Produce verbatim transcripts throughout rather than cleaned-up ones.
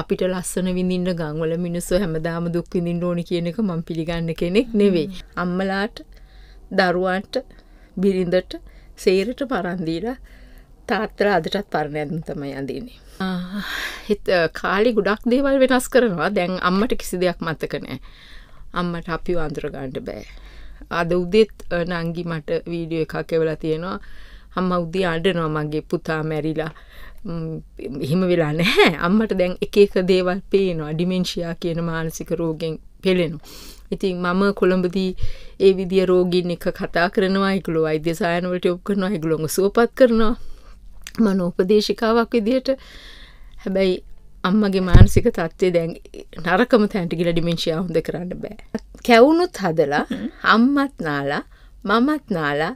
අපිට ලස්සන විඳින්න ගම්වල මිනිස්සු හැමදාම දුක් විඳින්න ඕනි කියන එක මම පිළිගන්න කෙනෙක් නෙවෙයි. අම්මලාට, දරුවාට, බිරිඳට, සේරට පරන් දීලා තාත්තලා අදටත් පරණයන් තමයි අඳින්නේ. හිත කාලේ ගොඩක් දේවල් වෙනස් කරනවා. දැන් අම්මට කිසි දෙයක් මතක නැහැ. අම්මට අපිව අඳුර ගන්න බෑ. අද උදේත් නංගි මට වීඩියෝ එකක් එවලා තියෙනවා. අම්මා උදේ අඬනවා මගේ පුතා මැරිලා. එහෙම වෙලා නැහැ. අම්මට දැන් එක එක දේවල් පේනවා. ඩිමෙන්ෂියා කියන මානසික රෝගෙන් පෙළෙනවා. ඉතින් මම කොළඹදී ඒ විදිය රෝගීන් එක්ක කතා කරනවා. ඒගොල්ලෝ වෛද්‍ය සායන වලට යොමු කරනවා. ඒගොල්ලෝ සුවපත් කරනවා. මනෝපදේශිකාවක් විදියට. හැබැයි අම්මගේ මානසික තත්ත්වය දැන් නරකම තැනට ගිහලා ඩිමෙන්ෂියා හොඳ කරන්න බෑ. කැවුනුත් හදලා, අම්මත් නාලා, මමත් නාලා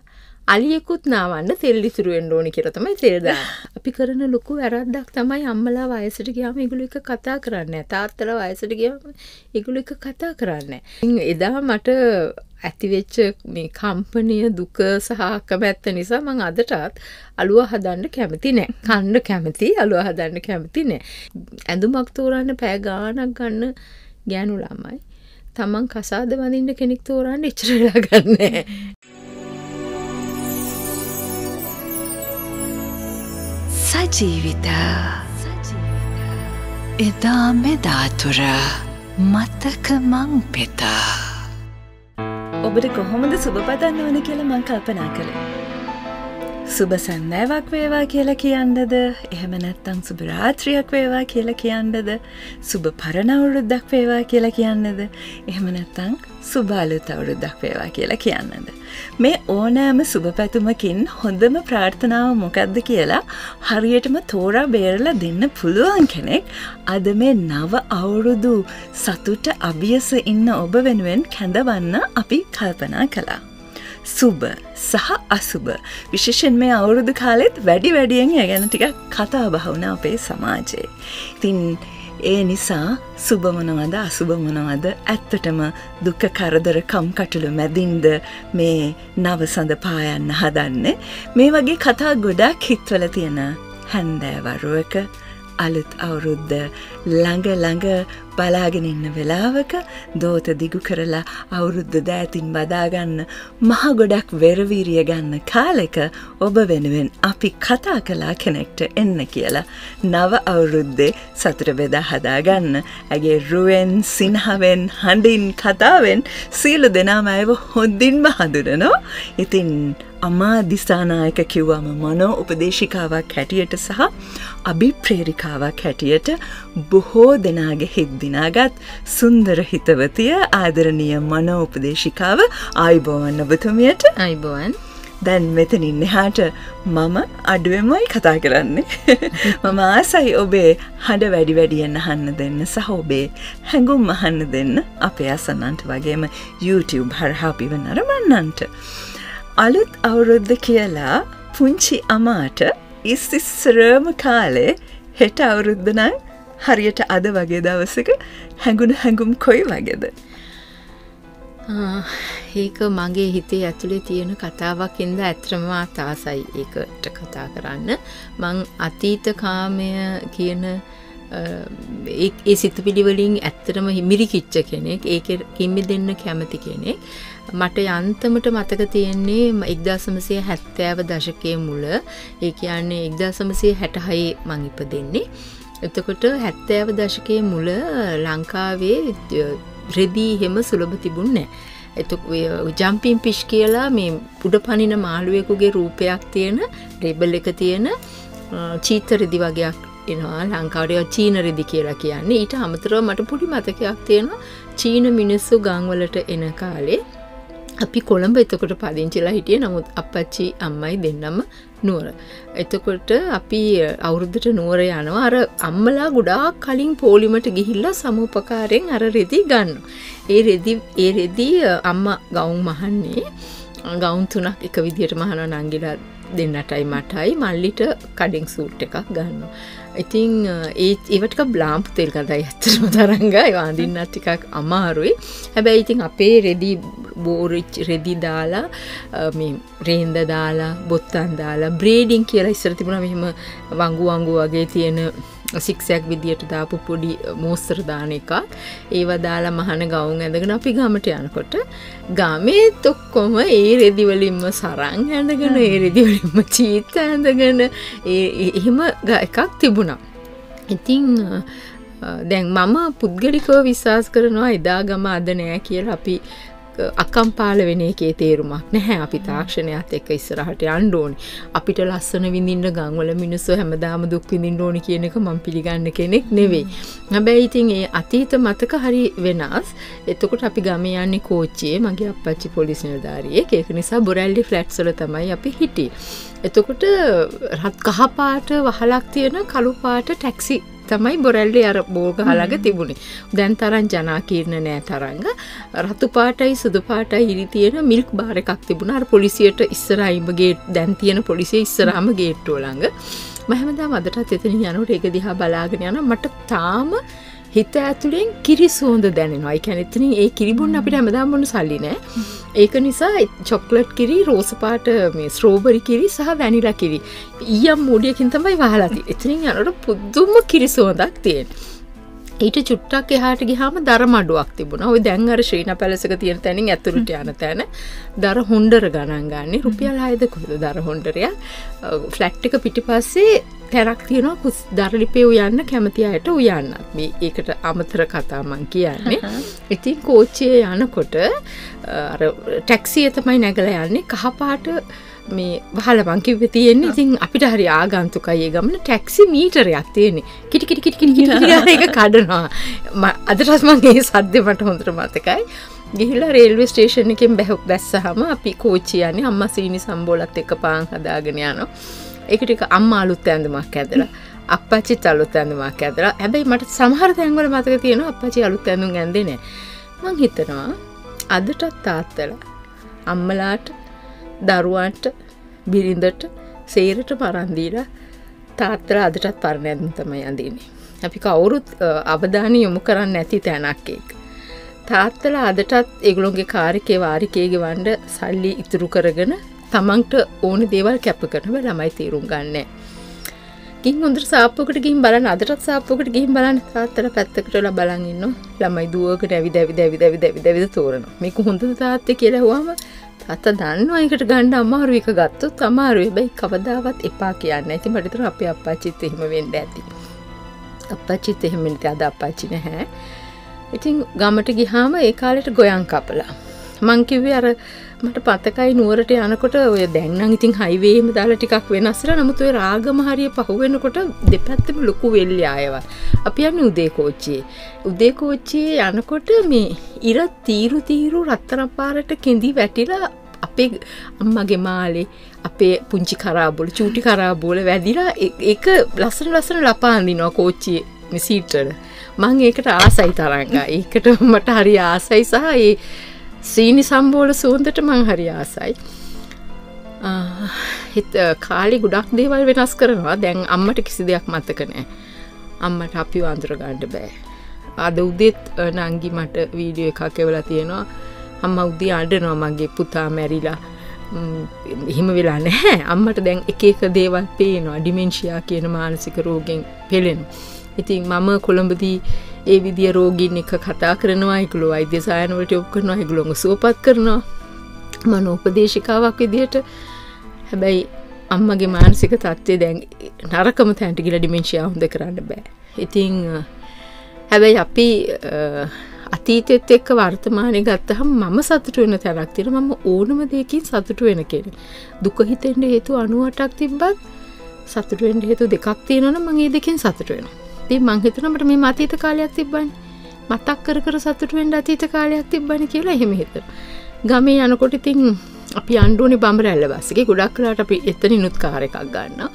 අලියෙකුත් නාවන්න තෙල් ඉතුරු වෙන්න ඕනේ කියලා තමයි තෙල් දාන්නේ. අපි කරන ලොකු වැරද්දක් තමයි අම්මලා වයසට ගියාම ඒගොල්ලෝ එක කතා කරන්නේ නැහැ. තාත්තලා වයසට ගියාම ඒගොල්ලෝ එක කතා කරන්නේ නැහැ. එදා මට ඇති වෙච්ච මේ කම්පනිය දුක සහ අකමැත්ත නිසා මම අදටත් අලුව හදන්න කැමති නැහැ. කන්න කැමති, අලුව හදන්න කැමති නැහැ. ඇඳුමක් තෝරන්න පැය ගාණක් ගන්න ගෑනු ළමයි තමන් කසාද වඳින්න කෙනෙක් තෝරන්න ඉච්චර වෙලා ගන්නෑ. Sajeevitha Eda medathura mataka mangpeta ඔබට කොහොමද සුබ පතන්න ඕන කියලා මම කල්පනා කළා. සුබ සන්නාවක් වේවා කියලා කියන්නද, එහෙම නැත්නම් සුබ රාත්‍රියක් වේවා කියලා කියන්නද, සුබ පරණ අවුරුද්දක් වේවා කියලා කියන්නද, එහෙම නැත්නම් සුබ අලුත් අවුරුද්දක් වේවා කියලා කියන්නද. මේ ඕනෑම සුබපැතුමකින් හොඳම ප්‍රාර්ථනාව මොකක්ද කියලා හරියටම තෝරා බේරලා දෙන්න පුළුවන් කෙනෙක් අද මේ නව අවුරුදු සතුට අභියස ඉන්න ඔබ වෙනුවෙන් කැඳවන්න අපි කල්පනා කළා. සුබ සහ අසුබ විශේෂයෙන් මේ අවුරුදු කාලෙත් වැඩි වැඩියෙන් ගැන ටිකක් කතා බහ වුණා අපේ සමාජයේ. ඉතින් ඒ නිසා සුබ මොනවද, අසුබ මොනවද, ඇත්තටම දුක කරදර කම්කටොළු මැදින්ද මේ නව සඳ පායන්න හදන්නේ. මේ වගේ කතා ගොඩක් හිතවල තියෙන හැන්දෑවරුවක අලුත් අවුරුද්ද ළඟ ළඟ බලාගෙන ඉන්න වෙලාවක දෝත දිගු කරලා අවුරුද්ද දෑතින් බදාගන්න මහ ගොඩක් වෙරවීරිය ගන්න කාලෙක ඔබ වෙනුවෙන් අපි කතා කළා කෙනෙක්ට එන්න කියලා. නව අවුරුද්දේ සතුට බෙදා හදාගන්න. ඇගේ රුවෙන්, සිනහවෙන්, හඬින්, කතාවෙන් සියලු දෙනාම අයව හොඳින්ම හඳුනනවා. ඉතින් අමා දිසානායක කිව්වම මනෝ උපදේශිකාවක් හැටියට සහ අභිප්‍රේරිකාවක් හැටියට බොහෝ දෙනාගේ හිත් දිනාගත් සුන්දර හිතවතිය ආදරණීය මනෝ උපදේශිකාව ආයිබෝවන් ඔබතුමියට. ආයිබෝවන්. දැන් මෙතනින් එහාට මම අඩුවෙමයි කතා කරන්නේ. මම ආසයි ඔබේ හඬ වැඩි වැඩියෙන් අහන්න දෙන්න සහ ඔබේ හැඟුම් අහන්න දෙන්න අපේ අසන්නන්ට වගේම YouTube හරහා අපිව නරඹන්නන්ට. අලුත් අවුරුද්ද කියලා පුංචි අමාට ඉස්සිස්සරම කාලේ හෙට අවුරුද්ද නම් හරියට අද වගේ දවසක හැඟුණු හැඟුම් කොයි වගේද? ඒක මගේ හිතේ ඇතුලේ තියෙන කතාවක් ඉඳලා ඇත්තම ආසයි ඒකට කතා කරන්න. මං අතීත කාමය කියන ඒ සිතුවිලි වලින් ඇත්තටම මිරිකිච්ච කෙනෙක්, ඒකෙන් මිදෙන්න කැමති කෙනෙක්. මට යන්තමට මතක තියෙන්නේ එක්දාස් නවසිය හැත්තෑව දශකයේ මුල. ඒ කියන්නේ එක්දාස් නවසිය හැටහයේ මං ඉපදෙන්නේ. එතකොට හැත්තෑව දශකයේ මුල ලංකාවේ රෙදි හැම සුලබ තිබුණේ නැහැ. එතකොට ජම්පින් ෆිෂ් කියලා මේ උඩ පනින මාළුවෙකුගේ රූපයක් තියෙන රෙබල් එක තියෙන චීත රෙදි වගේක් එනවා. ලංකාවට චීන රෙදි කියලා කියන්නේ. ඊට අමතරව මට පොඩි මතකයක් තියෙනවා චීන මිනිස්සු ගම්වලට එන කාලේ අපි කොළඹ එතකොට පදිංචිලා හිටියේ. නමුත් අපච්චි අම්මයි දෙන්නම නුවර. එතකොට අපි අවුරුද්දට නුවර යනවා. අර අම්මලා ගොඩාක් කලින් පොලිමට ගිහිල්ලා සමුපකාරයෙන් අර රෙදි ගන්නවා. ඒ රෙදි ඒ රෙදි අම්මා ගවුම් මහන්නේ. ගවුම් තුනක් එක විදියට මහනවා. නංගිලා දෙන්නටයි මටයි මල්ලිට කඩින් සූට් එකක් ගන්නවා. ඉතින් ඒ ඒවට ටිකක් බ්ලාම්ප් තෙල් ගඳයි ඇත්තටම තරංගා. ඒ වඳින්න ටිකක් අමාරුයි. හැබැයි ඉතින් අපේ රෙදි බෝරිච් රෙදි දාලා මේ රේන්ද දාලා බොත්තම් දාලා බ්‍රීඩින් කියලා ඉස්සර තිබුණා. මෙහෙම වංගු වංගු වගේ තියෙන සික්සයක් විදියට දාපු පොඩි මෝස්තර දාන එකක් ඒව දාලා මහාන ගවුම් ඇඳගෙන අපි ගමට යනකොට ගමේත් ඔක්කොම ඒ රෙදි වලින්ම සරන් ඇඳගෙන ඒ රෙදි වලින්ම චීත ඇඳගෙන ඒ එහෙම එකක් තිබුණා. ඉතින් දැන් මම පුද්ගලිකව විශ්වාස කරනවා එදා ගම අද නෑ කියලා අපි අකම්පාල වෙන එකේ තේරුමක් නැහැ. අපි තාක්ෂණයත් එක්ක ඉස්සරහට යන්න ඕනේ. අපිට ලස්සන විඳින්න ගම්වල මිනිස්සු හැමදාම දුක් විඳින්න ඕනේ කියන එක මම පිළිගන්න කෙනෙක් නෙවෙයි. හැබැයි ඉතින් ඒ අතීත මතක හරි වෙනස්. එතකොට අපි ගමේ යන්නේ කෝච්චියේ. මගේ අප්පච්චි පොලිස් නිලධාරියෙක්. ඒක නිසා බොරැල්ලි ෆ්ලැට්ස් වල තමයි අපි හිටියේ. එතකොට රත් කහ පාට වහලක් තියෙන කළු පාට ටැක්සි තමයි බොරැල්ලේ අර බෝග හලග තිබුණේ. දැන් තරම් ජනාකීර්ණ නෑ තරංග. රතු පාටයි සුදු පාටයි ඉරි තියෙන මිල්ක් බාර් එකක් තිබුණා. අර පොලිසියට ඉස්සරහින්ම ගේට් දැන් තියෙන පොලිසිය ඉස්සරහම ගේට්ටුව ළඟ. මම හැමදාම අදටත් එතන යනකොට ඒක දිහා බලාගෙන යනවා. මට තාම හිත ඇතුලෙන් කිරි සුවඳ දැනෙනවා. ඒ කියන්නේ එතනින් ඒ කිරි බොන්න අපිට හැමදාම මොන සල්ලි නෑ. ඒක නිසා චොක්ලට් කිරි, රෝස පාට මේ ස්ට්‍රෝබෙරි කිරි සහ වැනිලා කිරි. ඊයම් මූඩියකින් තමයි වහලා තියෙන්නේ. එතනින් යනකොට පුදුම කිරි සුවඳක් තියෙනවා. ඊට චුට්ටක් එහාට ගියාම දර මඩුවක් තිබුණා. ඔය දැන් අර ශ්‍රීනා පැලසක තියෙන තැනින් ඇතුළට යන තැන දර හොණ්ඩර ගණන් ගන්නේ රුපියල් හයද කොහෙද දර හොණ්ඩරයක්. ෆ්ලැට් එක පිටිපස්සේ තැරක් තියෙනවා දර ලිපේ උයන්න කැමති අයට උයන්නත්. මේ ඒකට අමතර කතා මං කියන්නේ. ඉතින් කෝච්චියේ යනකොට අර ටැක්සිය තමයි නැගලා යන්නේ කහ පාට මේ වහල මං කිව්වේ තියෙන්නේ. ඉතින් අපිට හරි ආගන්තුකයි ඒ ගමන ටැක්සි මීටරයක් තියෙන්නේ. කිටි කිටි කිටි කිටි කිටි එක කඩනවා. අදටත් මම ඒ සද්දේ මට හොඳට මතකයි. ගිහිල්ලා රේල්වේ ස්ටේෂන් එකෙන් බැහුක් දැස්සහම අපි කෝච්චිය යන්නේ අම්මා සීනි සම්බෝලත් එක්ක පාන් හදාගෙන යනවා. ඒක ටික අම්මා අලුත් ඇඳුමක් ඇඳලා අප්පච්චි අලුත් ඇඳුමක් ඇඳලා. හැබැයි මට සමහර තැන්වල මතක තියෙනවා අප්පච්චි අලුත් ඇඳුම් ඇඳේ නැහැ. මං හිතනවා අදටත් තාත්තලා අම්මලාට දරුවන්ට බිරිඳට සේරට පරන් දීලා තාත්තලා අදටත් පරණ ඇඳුම් තමයි අඳින්නේ. අපි කවුරුත් අවධානය යොමු කරන්නේ නැති තැනක් ඒක. තාත්තලා අදටත් ඒගොල්ලෝගේ කාර්යකේ වාරිකේ ගවන්න සල්ලි ඉතුරු කරගෙන තමන්ට ඕන දේවල් කැප කරනවා ළමයි තීරුම් ගන්නෑ. ගින් හොඳට සාප්පුවකට ගිහින් බලන්න අදටත් සාප්පුවකට ගිහින් බලන්න තාත්තලා පැත්තකටලා බලන් ඉන්නවා. ළමයි දුවකට ඇවිද ඇවිද ඇවිද ඇවිද ඇවිද තෝරනවා. මේක හොඳද තාත්තේ කියලා හුවම අත දන්නවා එකට ගන්න අමාරු එක ගත්තොත් අමාරුයි. හැබැයි කවදාවත් එපා කියන්නේ. ඉතින් මට හිතෙනවා අපේ අප්පච්චිත් එහෙම වෙන්න ඇති. අප්පච්චිත් එහෙම නෙවෙයි අද අප්පච්චි නැහැ. ඉතින් ගමට ගියාම ඒ කාලේට ගොයන් කපලා. මං කිව්වේ අර මට පතකයි නුවරට යනකොට ඔය දැන් නම් ඉතින් හයිවේ එහෙම දාලා ටිකක් වෙනස්ලා. නමුත් ඔය රාගම හරිය පහ වෙනකොට දෙපැත්තම ලොකු වෙල්ලි ආයවා. අපි යන්නේ උදේ කෝච්චියේ. උදේ කෝච්චියේ යනකොට මේ ඉර තීරු තීරු රත්තරන් පාරට කෙඳි වැටිලා අපේ අම්මගේ මාලේ අපේ පුංචි කරාබෝල චූටි කරාබෝල වැදිලා ඒක ලස්සන ලස්සන ලපා අඳිනවා කෝච්චියේ මේ සීට් වල. මම ඒකට ආසයි තරංගා. ඒකට මට හරි ආසයි සහ ඒ සීනි සම්බෝල සුවඳට මං හරි ආසයි. ආ හිත කාලේ ගොඩක් දේවල් වෙනස් කරනවා. දැන් අම්මට කිසි දෙයක් මතක නැහැ. අම්මට අපිව අඳුර ගන්න බෑ. අද උදේත් නංගි මට වීඩියෝ එකක් එවලා තියෙනවා. අම්මා උදේ අඬනවා මගේ පුතා මැරිලා. එහෙම වෙලා නැහැ. අම්මට දැන් එක එක දේවල් පේනවා. ඩිමෙන්ෂියා කියන මානසික රෝගෙන් පෙළෙනවා. ඉතින් මම කොළඹදී ඒ විදිය රෝගීන් එක්ක කතා කරනවා. ඒගොල්ලෝ වෛද්‍ය සායන වලට යොමු කරනවා. ඒගොල්ලෝ සුවපත් කරනවා මනෝපදේශිකාවක් විදියට. හැබැයි අම්මගේ මානසික තත්ත්වය දැන් නරකම තැනට ගිහලා ඩිමෙන්ෂියා හොඳ කරන්න බෑ. ඉතින් හැබැයි අපි අතීතෙත් එක්ක වර්තමානයේ ගත්තහම මම සතුටු වෙන තරක් තියෙනවා. මම ඕනම දෙයකින් සතුටු වෙන කෙනෙක්. දුක හිතෙන්න හේතු අනුවටක් තිබ්බත් සතුටු වෙන්න හේතු දෙකක් තියෙනවනම් මම ඒ දෙකෙන් සතුටු වෙනවා. ඉතින් මං හිතනවා මට මේ අතීත කාලයක් තිබ්බනේ. මතක් කර කර සතුටු වෙන්න අතීත කාලයක් තිබ්බනේ කියලා එහෙම හිතනවා. ගමේ යනකොට ඉතින් අපි යන්න ඕනේ බඹරැල්ල බස් එකේ. ගොඩක් කරාට අපි එතනිනුත් කාර් එකක් ගන්නවා.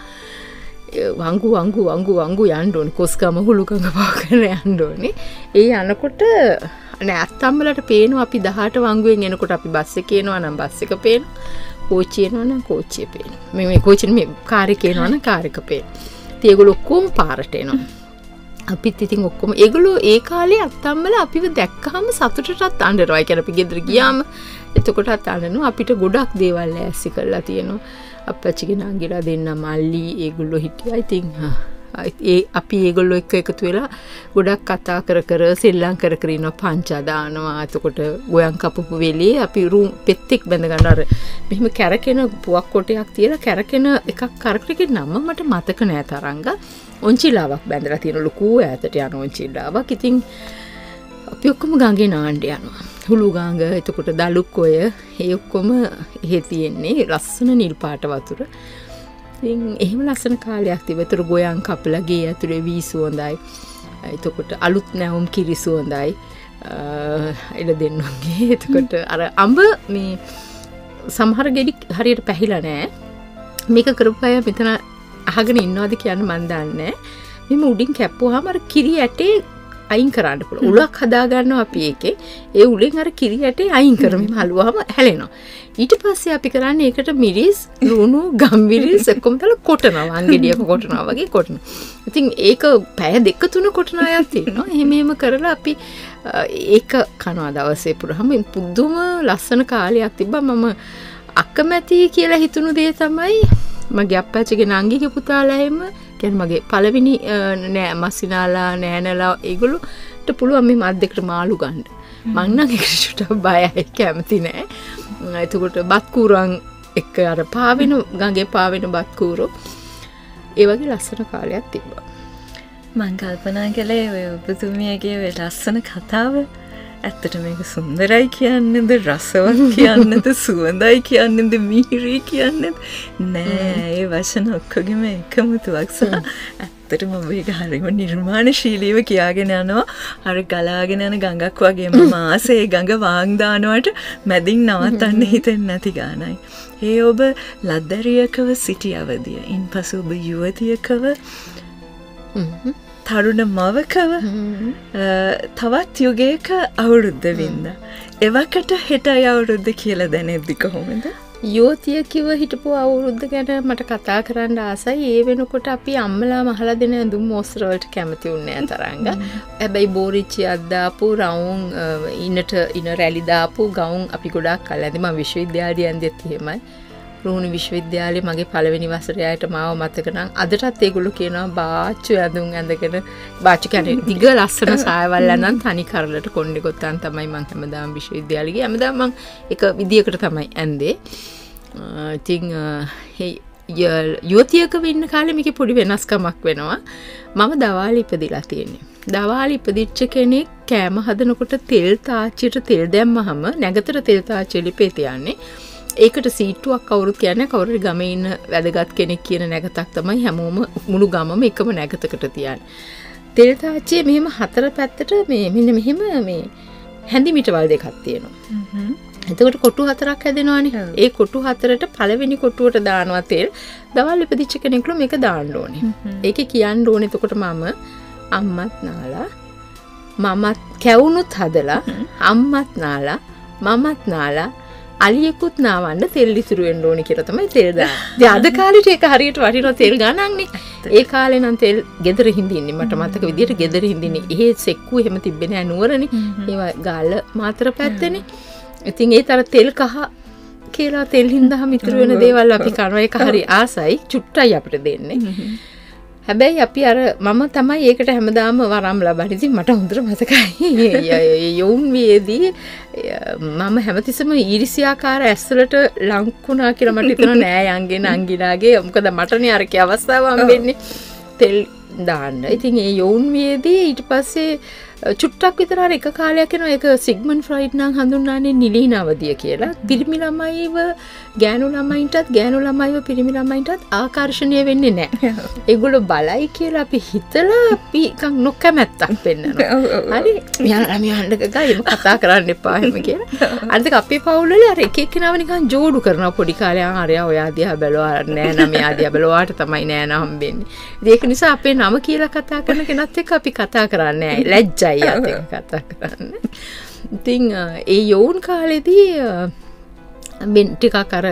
වංගු වංගු වංගු වංගු යන්න ඕනේ. කොස්ගම හුලුකඟ පාගෙන යන්න ඕනේ. ඒ යනකොට නෑ අත්තම්මලට පේනවා අපි දහට වංගුවෙන් එනකොට අපි බස් එකේ යනවා නම් බස් එක පේනවා. කෝච්චිය යනවා නම් කෝච්චිය පේනවා. මේ මේ කෝච්චියේ මේ කාර් එකේ යනවා නම් කාර් එක පේනවා. ඉතින් ඒගොල්ලෝ ඔක්කොම පාරට එනවා. අපිත් ඉතින් ඔක්කොම ඒගොල්ලෝ ඒ කාලේ අත්තම්මල අපිව දැක්කහම සතුටටත් අඬනවා. ඒ කියන්නේ අපි ගෙදර ගියාම එතකොටත් අඬනවා. අපිට ගොඩක් දේවල් ඈසි කරලා තියෙනවා. අප්පච්චිගේ නංගිලා දෙන්න මල්ලි ඒගොල්ලෝ හිටියා. ඉතින් ඒ අපි ඒගොල්ලෝ එක්ක එකතු වෙලා ගොඩක් කතා කර කර සෙල්ලම් කර කර ඉනවා පංචා දානවා එතකොට ගෝයන් කපපු වෙලේ අපි රූම් පෙත්තෙක් බඳ ගන්න අර මෙහෙම කැරකෙන පුවක් කොටයක් තියලා කැරකෙන එකක් කරකටගේ නම මට මතක නෑ තරංග ඔන්චිලාවක් බඳලා තියෙන ලොකු ඈතට යන ඔන්චිලාවක් ඉතින් අපි ඔක්කොම ගඟේ නාන්න යනවා හුළු ගඟ එතකොට දලුක්කොය ඒ ඔක්කොම එහෙ තියෙන්නේ ලස්සන නිල් පාට වතුර ඉතින් එහෙම ලස්සන කාලයක් තිබෙතර ගෝයන් කපලා ගේ ඇතුලේ වීසු හොඳයි. එතකොට අලුත් නැවුම් කිරිසු හොඳයි. අයලා දෙන්නුගේ. එතකොට අර අඹ මේ සමහර ගෙඩි හරියට පැහිලා නැහැ. මේක කරපුවාය මෙතන අහගෙන ඉන්නවද කියන්නේ මන් දන්නේ නැහැ. මෙහෙම උඩින් කැප්පුවාම අර කිරි ඇටේ අයින් කරන්න පුළුවන්. උලක් හදා ගන්නවා අපි ඒකේ. ඒ උලෙන් අර කිරි ඇටේ අයින් කරමින් හලුවාම හැලෙනවා. ඊට පස්සේ අපි කරන්නේ ඒකට මිරිස්, ලුණු, ගම්මිරිස් ඔක්කොම දාලා කොටනවා. අංගෙඩියක කොටනවා වගේ කොටනවා. ඉතින් ඒක පැය දෙක තුන කොටන අය තියෙනවා. එහෙම එහෙම කරලා අපි ඒක කනවා දවසේ පුරාම පුදුම ලස්සන කාලයක් තිබ්බා. මම අකමැති කියලා හිතුණු දේ තමයි මගේ අප්පච්චිගේ නංගිගේ පුතාලා එහෙම කියන්නේ මගේ පළවෙනි නෑ මස්සිනාලා නෑනලා ඒගොල්ලෝට පුළුවන් මේ මාත් දෙකට මාළු ගන්න. මං නම් ඒක සුට්ටක් බයයි කැමති නෑ. එතකොට බත් කූරන් එක අර පාවෙන ගඟේ පාවෙන බත් කූරෝ ඒ වගේ ලස්සන කාලයක් තිබ්බා. මං කල්පනා කළේ ඔය ඔබතුමියගේ ඔය ලස්සන කතාව ඇත්තට මේක සුන්දරයි කියන්නේද රසවත් කියන්නේද සුවඳයි කියන්නේද මිහිරි කියන්නේද නෑ ඒ වචන ඔක්කොගෙම එකමුතුවක් සහ ඇත්තටම මේක හරිම නිර්මාණශීලීව කියාගෙන යනවා අර ගලාගෙන යන ගඟක් වගේ මම ආසේ ගඟ වාං දානවට මැදින් නවත්තන්න හිතෙන්නේ නැති ගානයි ඒ ඔබ ලද්දරියකව සිටි අවදිය ඉන්පසු ඔබ යුවතියකව හ්ම් තරුණ මවකව තවත් යුගයක අවුරුද්ද වින්ද එවකට හෙටයි අවුරුද්ද කියලා දැනෙද්දි කොහොමද යෝතිය කිව හිටපු අවුරුද්ද ගැන මට කතා කරන්න ආසයි ඒ වෙනකොට අපි අම්මලා මහලා දෙන ඇඳුම් මොස්තර වලට කැමති උන්නේ නැහැ තරංග හැබැයි බෝරිච්චියක් දාපු රවුම් ඉන්නට ඉන රැලි දාපු ගවුම් අපි ගොඩාක් කල් ඇඳි මම විශ්වවිද්‍යාලය ඇඳෙත් එහෙමයි රුණු විශ්වවිද්‍යාලයේ මගේ පළවෙනි වසරේයට මාව මතක නම් අදටත් ඒගොල්ලෝ කියනවා බාච්චු ඇඳුම් ඇඳගෙන බාච්චු කියන්නේ දිග ලස්සන සායවල්ලා නම් තනි කරලට කොණ්ඩේ ගොත්තන් තමයි මම හැමදාම විශ්වවිද්‍යාලෙ ගියේ හැමදාම මම එක විදියකට තමයි ඇඳේ. ඉතින් හේ යෝතියක වෙන්න කාලේ මේකේ පොඩි වෙනස්කමක් වෙනවා. මම දවාලේ ඉපදිලා තියෙන්නේ. දවාලේ ඉපදිච්ච කෙනෙක් කෑම හදනකොට තෙල් තාච්චියට තෙල් දැම්මහම නැගතර තෙල් තාච්චිය ලිපේ තියන්නේ. ඒකට සීට්ටුවක් කවුරුත් කියන්නේ කවුරු ගමේ ඉන්න වැදගත් කෙනෙක් කියන නැගතක් තමයි හැමෝම මුළු ගමම එකම නැගතකට තියන්නේ. තෙල් තාච්චිය මෙහෙම හතර පැත්තට මේ මෙන්න මෙහෙම මේ හැඳි මිටවල් දෙකක් තියෙනවා. හ්ම්. එතකොට කොටු හතරක් හැදෙනවානේ. ඒ කොටු හතරට පළවෙනි කොටුවට දානවා තෙල්. දවල් ඉපදිච්ච කෙනෙක්ලු මේක දාන්න ඕනේ. ඒකේ කියන්න ඕනේ එතකොට මම අම්මත් නාලා මමත් කැවුනුත් හදලා අම්මත් නාලා මමත් නාලා අලියෙකුත් නාවන්න තෙල් ඉතුරු වෙන්න ඕනේ කියලා තමයි තෙල් දාන්නේ. ඉතින් අද කාලේට ඒක හරියට වටිනවා තෙල් ගණන්න්නේ. ඒ කාලේ නම් තෙල් ගෙදර හිඳින්නේ මට මතක විදියට ගෙදර හිඳින්නේ. එහෙ සෙක්කු එහෙම තිබෙන්නේ නැහැ නුවරනේ. ඒවා ගාල මාතර පැත්තනේ. ඉතින් ඒ තර තෙල් කහ කියලා තෙල් හිඳාම ඉතුරු වෙන දේවල් අපි කරනවා. ඒක හරි ආසයි. චුට්ටයි අපිට දෙන්නේ. හැබැයි අපි අර මම තමයි ඒකට හැමදාම වරම් ලබන්නේ. ඉතින් මට හොඳට මතකයි. යෝන් වේදී මම හැමතිස්සම ඊරිසියාකාර ඇස්වලට ලංකුණා කියලා මට හිතෙනවා නෑ යංගේ නංගිලාගේ. මොකද මටනේ අරකේ අවස්ථාව හම්බෙන්නේ තෙල් දාන්න. ඉතින් ඒ යෝන් වේදී ඊට පස්සේ චුට්ටක් විතර අර එක කාලයක් යනවා. ඒක සිග්මන්ඩ් ෆ්‍රොයිඩ් නම් හඳුන්වන්නේ නිලීන අවධිය කියලා. පිරිමි ළමයිව ගෑනු ළමයින්ටත් ගෑනු ළමයිව පිරිමි ළමයින්ටත් ආකර්ෂණීය වෙන්නේ නැහැ. ඒගොල්ලෝ බලයි කියලා අපි හිතලා අපි නිකන් නොකමැත්තක් වෙන්නනවා. හරි. මෙයා මෙයාට ගයි කතා කරන්න එපා එහෙම කියලා. අනිත් අපේ පවුල් වල අර එක එක්කෙනාව නිකන් جوړු කරනවා පොඩි කාලේ. ආ හරියා ඔයා දිහා බැලුවා නෑ නෑ මෙයා දිහා බැලුවාට තමයි නෑ නා හම්බෙන්නේ. ඉතින් ඒක නිසා අපේ නම කියලා කතා කරන කෙනත් එක්ක අපි කතා කරන්නේ නැහැ. ලැජ්ජයි. කතා කරන්න ඉතින් ඒ යෝන් කාලෙදී ටිකක් අර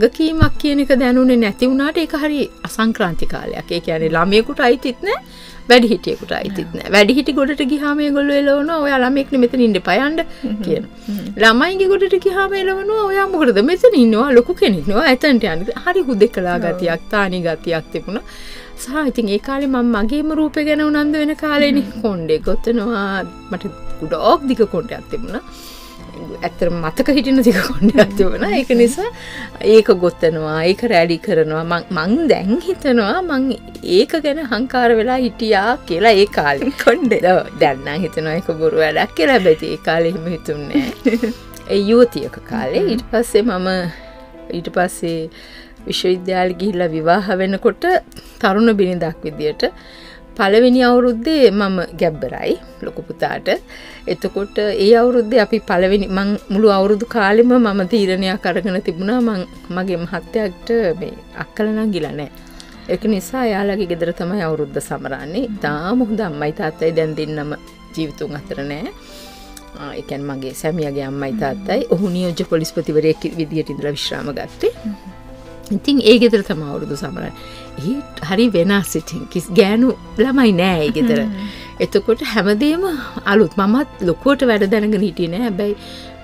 වගකීමක් කියන එක දැනුනේ නැති වුණාට ඒක හරි අසංක්‍රාන්ති කාලයක්. ඒ කියන්නේ ළමයෙකුට අයිතිත් නැහැ වැඩිහිටියෙකුට අයිතිත් නැහැ. වැඩිහිටි ගොඩට ගියාම ඒගොල්ලෝ එළවනවා ඔයා ළමයෙක්නේ මෙතන ඉන්න පයන්න කියන. ළමයිගේ ගොඩට ගියාම එළවනවා ඔයා මොකටද මෙතන ඉන්නවා ලොකු කෙනෙක් නෝ එතනට යන්න. හරි හුදෙකලා ගතියක් තානි ගතියක් තිබුණා. සහ ඉතින් ඒ කාලේ මම මගේම රූපේ ගැන උනන්දු වෙන කාලේනේ කොණ්ඩේ ගොතනවා මට ගොඩක් දිග කොණ්ඩයක් තිබුණා ඇත්තටම මතක හිටින දිග කොණ්ඩයක් තිබුණා ඒක නිසා ඒක ගොතනවා ඒක රැඩි කරනවා මං දැන් හිතනවා මං ඒක ගැන අහංකාර වෙලා හිටියා කියලා ඒ කාලේ කොණ්ඩේ දැන් නම් හිතනවා ඒක බොරු වැඩක් කියලා බැටි ඒ කාලේ එහෙම හිතුන්නේ ඒ යුවතියක කාලේ ඊට පස්සේ මම ඊට පස්සේ විශ්වවිද්‍යාලෙ ගිහිල්ලා විවාහ වෙනකොට තරුණ බිරිඳක් විදියට පළවෙනි අවුරුද්දේ මම ගැබ්බරයි ලොකු පුතාට. එතකොට ඒ අවුරුද්දේ අපි පළවෙනි මං මුළු අවුරුදු කාලෙම මම තීරණයක් අරගෙන තිබුණා මං මගේ මහත්තයාට මේ අක්කලා නම් ගිලා නැහැ. ඒක නිසා එයාලගේ ගෙදර තමයි අවුරුද්ද සමරන්නේ. තාම හොඳ අම්මයි තාත්තයි දැන් දෙන්නම ජීවිතුන් අතර නැහැ. ඒ කියන්නේ මගේ සැමියාගේ අම්මයි තාත්තයි ඔහු නියෝජ්‍ය පොලිස්පතිවරයෙක් විදියට ඉඳලා විශ්‍රාම ගත්තේ. ඉතින් ඒ ගෙදර තමයි අවුරුදු සමරන්නේ. ඒත් හරි වෙනස් ඉතින් කිස් ගෑනු ළමයි නෑ ඒ ගෙදර. එතකොට හැමදේම අලුත්. මමත් ලොකුවට වැඩ දැනගෙන හිටියේ නෑ. හැබැයි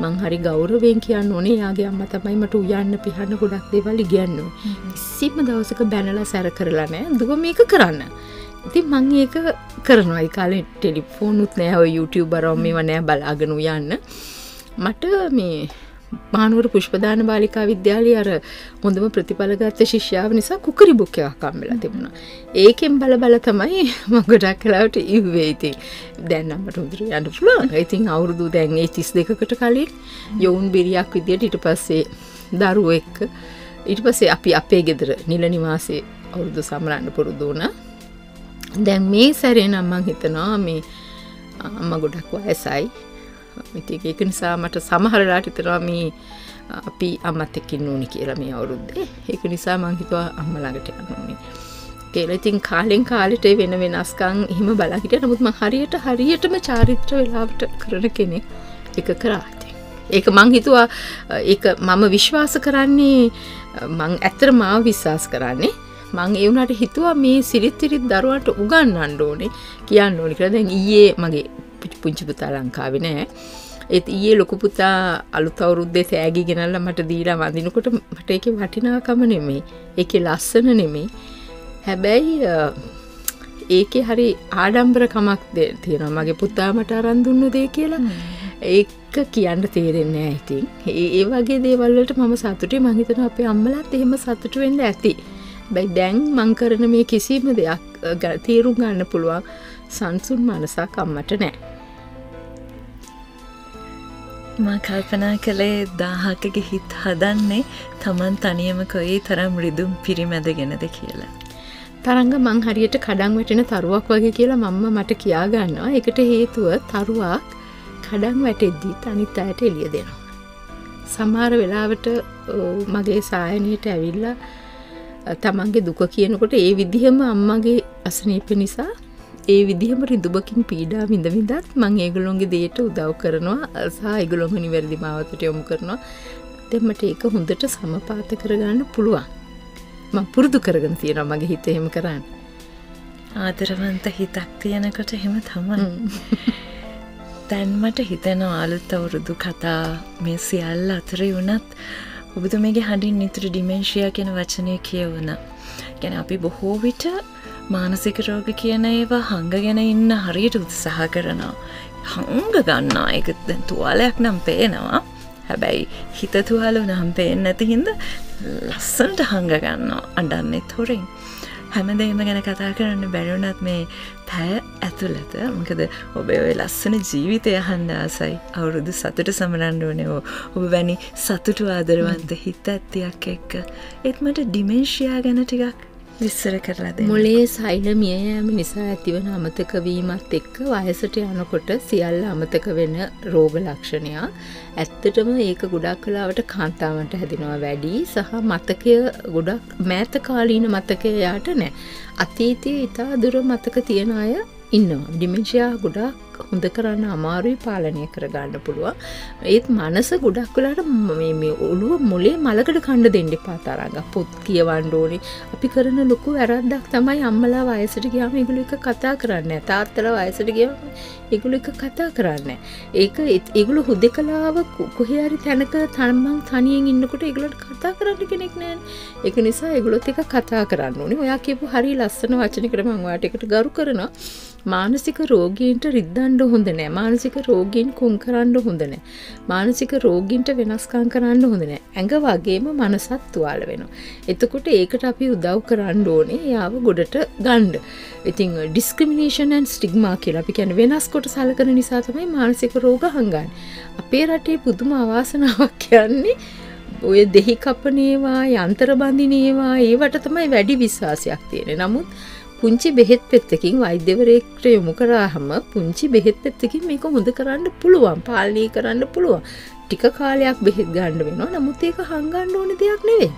මං හරි ගෞරවයෙන් කියන්න ඕනේ යාගේ අම්මා තමයි මට උයන්න පිහන්න ගොඩක් දේවල් ඉගියන්න ඕනේ. කිසිම දවසක බැනලා සැර කරලා නෑ. දුව මේක කරන්න. ඉතින් මං ඒක කරනවා. ඒ කාලේ ටෙලිෆෝන් උත් නෑ. ඔය YouTube අරන් මේවා නෑ බලාගෙන උයන්න. මට මේ මානුවර පුෂ්පදාන බාලිකා විද්‍යාලයේ අර හොඳම ප්‍රතිඵල ගත්ත ශිෂ්‍යාව නිසා කුකරි බුක් එකක් හම්බෙලා තිබුණා. ඒකෙන් බල බල තමයි මම ගොඩක් කලාවට ඉව්වේ ඉතින්. දැන් නම් මට හොඳට යන්න පුළුවන්. ඉතින් අවුරුදු දැන් ඒ තිස් දෙකකට කලින් යෝන් බිරියක් විදියට ඊට පස්සේ දරුවෝ එක්ක ඊට පස්සේ අපි අපේ ගෙදර නිල නිවාසයේ අවුරුදු සමරන්න පුරුදු වුණා. දැන් මේ සැරේ නම් මම හිතනවා මේ අම්මා ගොඩක් වයසයි. ඉතින් ඒක නිසා මට සමහර වෙලාවට හිතනවා මේ අපි අම්මත් එක්ක ඉන්න ඕනි කියලා මේ අවුරුද්දේ. ඒක නිසා මං හිතුවා අම්මා ළඟට යන්න ඕනි කියලා. ඉතින් කාලෙන් කාලෙට වෙන වෙනස්කම් එහෙම බලා හිටියා. නමුත් මං හරියට හරියටම චාරිත්‍ර වෙලාවට කරන කෙනෙක් එක කරා. ඒක මං හිතුවා ඒක මම විශ්වාස කරන්නේ මං ඇත්තටම මාව විශ්වාස කරන්නේ මං ඒ උනාට හිතුවා මේ සිරිත් සිරිත් දරුවන්ට උගන්වන්න ඕනේ කියන්න ඕනේ කියලා. දැන් ඊයේ මගේ පුංචි පුතා ලංකාවේ නෑ. ඒත් ඊයේ ලොකු පුතා අලුත් අවුරුද්දේ සෑගි ගෙනල්ලා මට දීලා වඳිනකොට මට ඒකේ වටිනාකම නෙමෙයි. ඒකේ ලස්සන නෙමෙයි. හැබැයි ඒකේ හරි ආඩම්බරකමක් තියෙනවා. මගේ පුතා මට අරන් දුන්න දේ කියලා ඒක කියන්න තේරෙන්නේ නෑ ඉතින්. ඒ වගේ දේවල් වලට මම සතුටුයි. මං හිතනවා අපේ අම්මලාත් එහෙම සතුටු වෙන්න ඇති. හැබැයි දැන් මං කරන මේ කිසිම දෙයක් තීරු ගන්න පුළුවන් සංසුන් මනසක් අම්මට නෑ. මා කල්පනා කළේ දාහකගේ හිත හදන්නේ තමන් තනියම කොයි තරම් රිදුම් පිරිමැදගෙනද කියලා. තරංග මං හරියට කඩන් වැටෙන තරුවක් වගේ කියලා මම්ම මට කියා ගන්නවා. ඒකට හේතුව තරුවක් කඩන් වැටෙද්දී අනිත් අයට එළිය දෙනවා. සමහර වෙලාවට මගේ සායනීයට ඇවිල්ලා තමන්ගේ දුක කියනකොට ඒ විදිහම අම්මගේ අසනීප නිසා ඒ විදිහම රිදුබකින් පීඩා විඳ විඳත් මම ඒගොල්ලෝගේ දෙයට උදව් කරනවා සහ ඒගොල්ලෝම නිවැරදි මාවතට යොමු කරනවා. දැන් මට ඒක හොඳට සමපාත කරගන්න පුළුවන්. මම පුරුදු කරගෙන තියෙනවා මගේ හිත එහෙම කරන්න. ආදරවන්ත හිතක් තියෙනකොට එහෙම තමයි. දැන් මට හිතෙනවා අලුත් අවුරුදු කතා මේ සියල්ල අතරේ වුණත් ඔබතුමගේ හඬින් නිතර ඩිමෙන්ෂියා කියන වචනය කියවුණා. يعني අපි බොහෝ විට මානසික රෝග කියන ඒවා හංගගෙන ඉන්න හරියට උත්සාහ කරනවා. හංග ගන්නවා. ඒක දැන් තුවාලයක් නම් පේනවා. හැබැයි හිත තුවාල නම් පේන්නේ නැති හින්දා ලස්සනට හංග ගන්නවා. අඬන්නේ තොරින්. හැමදේම ගැන කතා කරන්න බැරි වුණත් මේ පැය ඇතුළත මොකද ඔබේ ওই ලස්සන ජීවිතය අහන්න ආසයි. අවුරුදු සතුට සමරන්න ඕනේ. ඔබ වැනි සතුට ආදරවන්ත හිත ඇත්තියක් එක්ක. ඒත් මට ඩිමෙන්ෂියා ගැන ටිකක් විස්තර කරලා දෙන්න. මොලේ සෛලමිය යෑම නිසා ඇතිවන අමතක වීමත් එක්ක වයසට යනකොට සියල්ල අමතක වෙන රෝග ලක්ෂණයක්. ඇත්තටම ඒක ගොඩක් කලාවට කාන්තාවන්ට හැදෙනවා වැඩි සහ මතකය ගොඩක් මෑත කාලීන මතකය යාට නැහැ. අතීතයේ ඉතා දුර මතක තියන අය ඉන්නවා. ඩිමෙන්ෂියා ගොඩක් හොඳ කරන්න අමාරුයි පාලනය කර ගන්න පුළුවන්. ඒත් මනස ගොඩක් වෙලාට මේ මේ ඔළුව මොලේ මලකට කණ්ඩ දෙන්න එපා තරඟ. පොත් කියවන්න ඕනේ. අපි කරන ලොකු වැරද්දක් තමයි අම්මලා වයසට ගියාම ඒගොල්ලෝ එක කතා කරන්නේ. තාත්තලා වයසට ගියාම ඒගොල්ලෝ එක කතා කරන්නේ. ඒක ඒගොල්ලෝ හුදෙකලාව කොහේ හරි තැනක තමන් තනියෙන් ඉන්නකොට ඒගොල්ලන්ට කතා කරන්න කෙනෙක් නැහැනේ. ඒක නිසා ඒගොල්ලොත් එක කතා කරන්න ඕනේ. ඔයා කියපු හරිය ලස්සන වචනයකට මම ඔයාට ඒකට ගරු කරනවා. මානසික රෝගීන්ට රිද්දන්න හොඳ නෑ. මානසික රෝගීන් කුම් කරන්න හොඳ නෑ. මානසික රෝගීන්ට වෙනස්කම් කරන්න හොඳ නෑ. ඇඟ වගේම මනසත් තුවාල වෙනවා. එතකොට ඒකට අපි උදව් කරන්න ඕනේ. යාව ගොඩට ගන්න. ඉතින් ඩිස්ක්‍රිමිනේෂන් ඇන්ඩ් ස්ටිග්මා කියලා අපි කියන්නේ වෙනස් කොට සැලකන නිසා තමයි මානසික රෝග හංගන්නේ. අපේ රටේ පුදුම අවාසනාවක් කියන්නේ ඔය දෙහි කපනේවා, යන්ත්‍ර බඳිනේවා, ඒවට තමයි වැඩි විශ්වාසයක් තියෙන්නේ. නමුත් පුංචි බෙහෙත් පෙත්තකින් වෛද්‍යවරයෙක්ට යොමු කරාම පුංචි බෙහෙත් පෙත්තකින් මේක හොඳ කරන්න පුළුවන්, පාලනය කරන්න පුළුවන්. ටික කාලයක් බෙහෙත් ගන්න වෙනවා. නමුත් ඒක හංගන්න ඕන දෙයක් නෙවෙයි.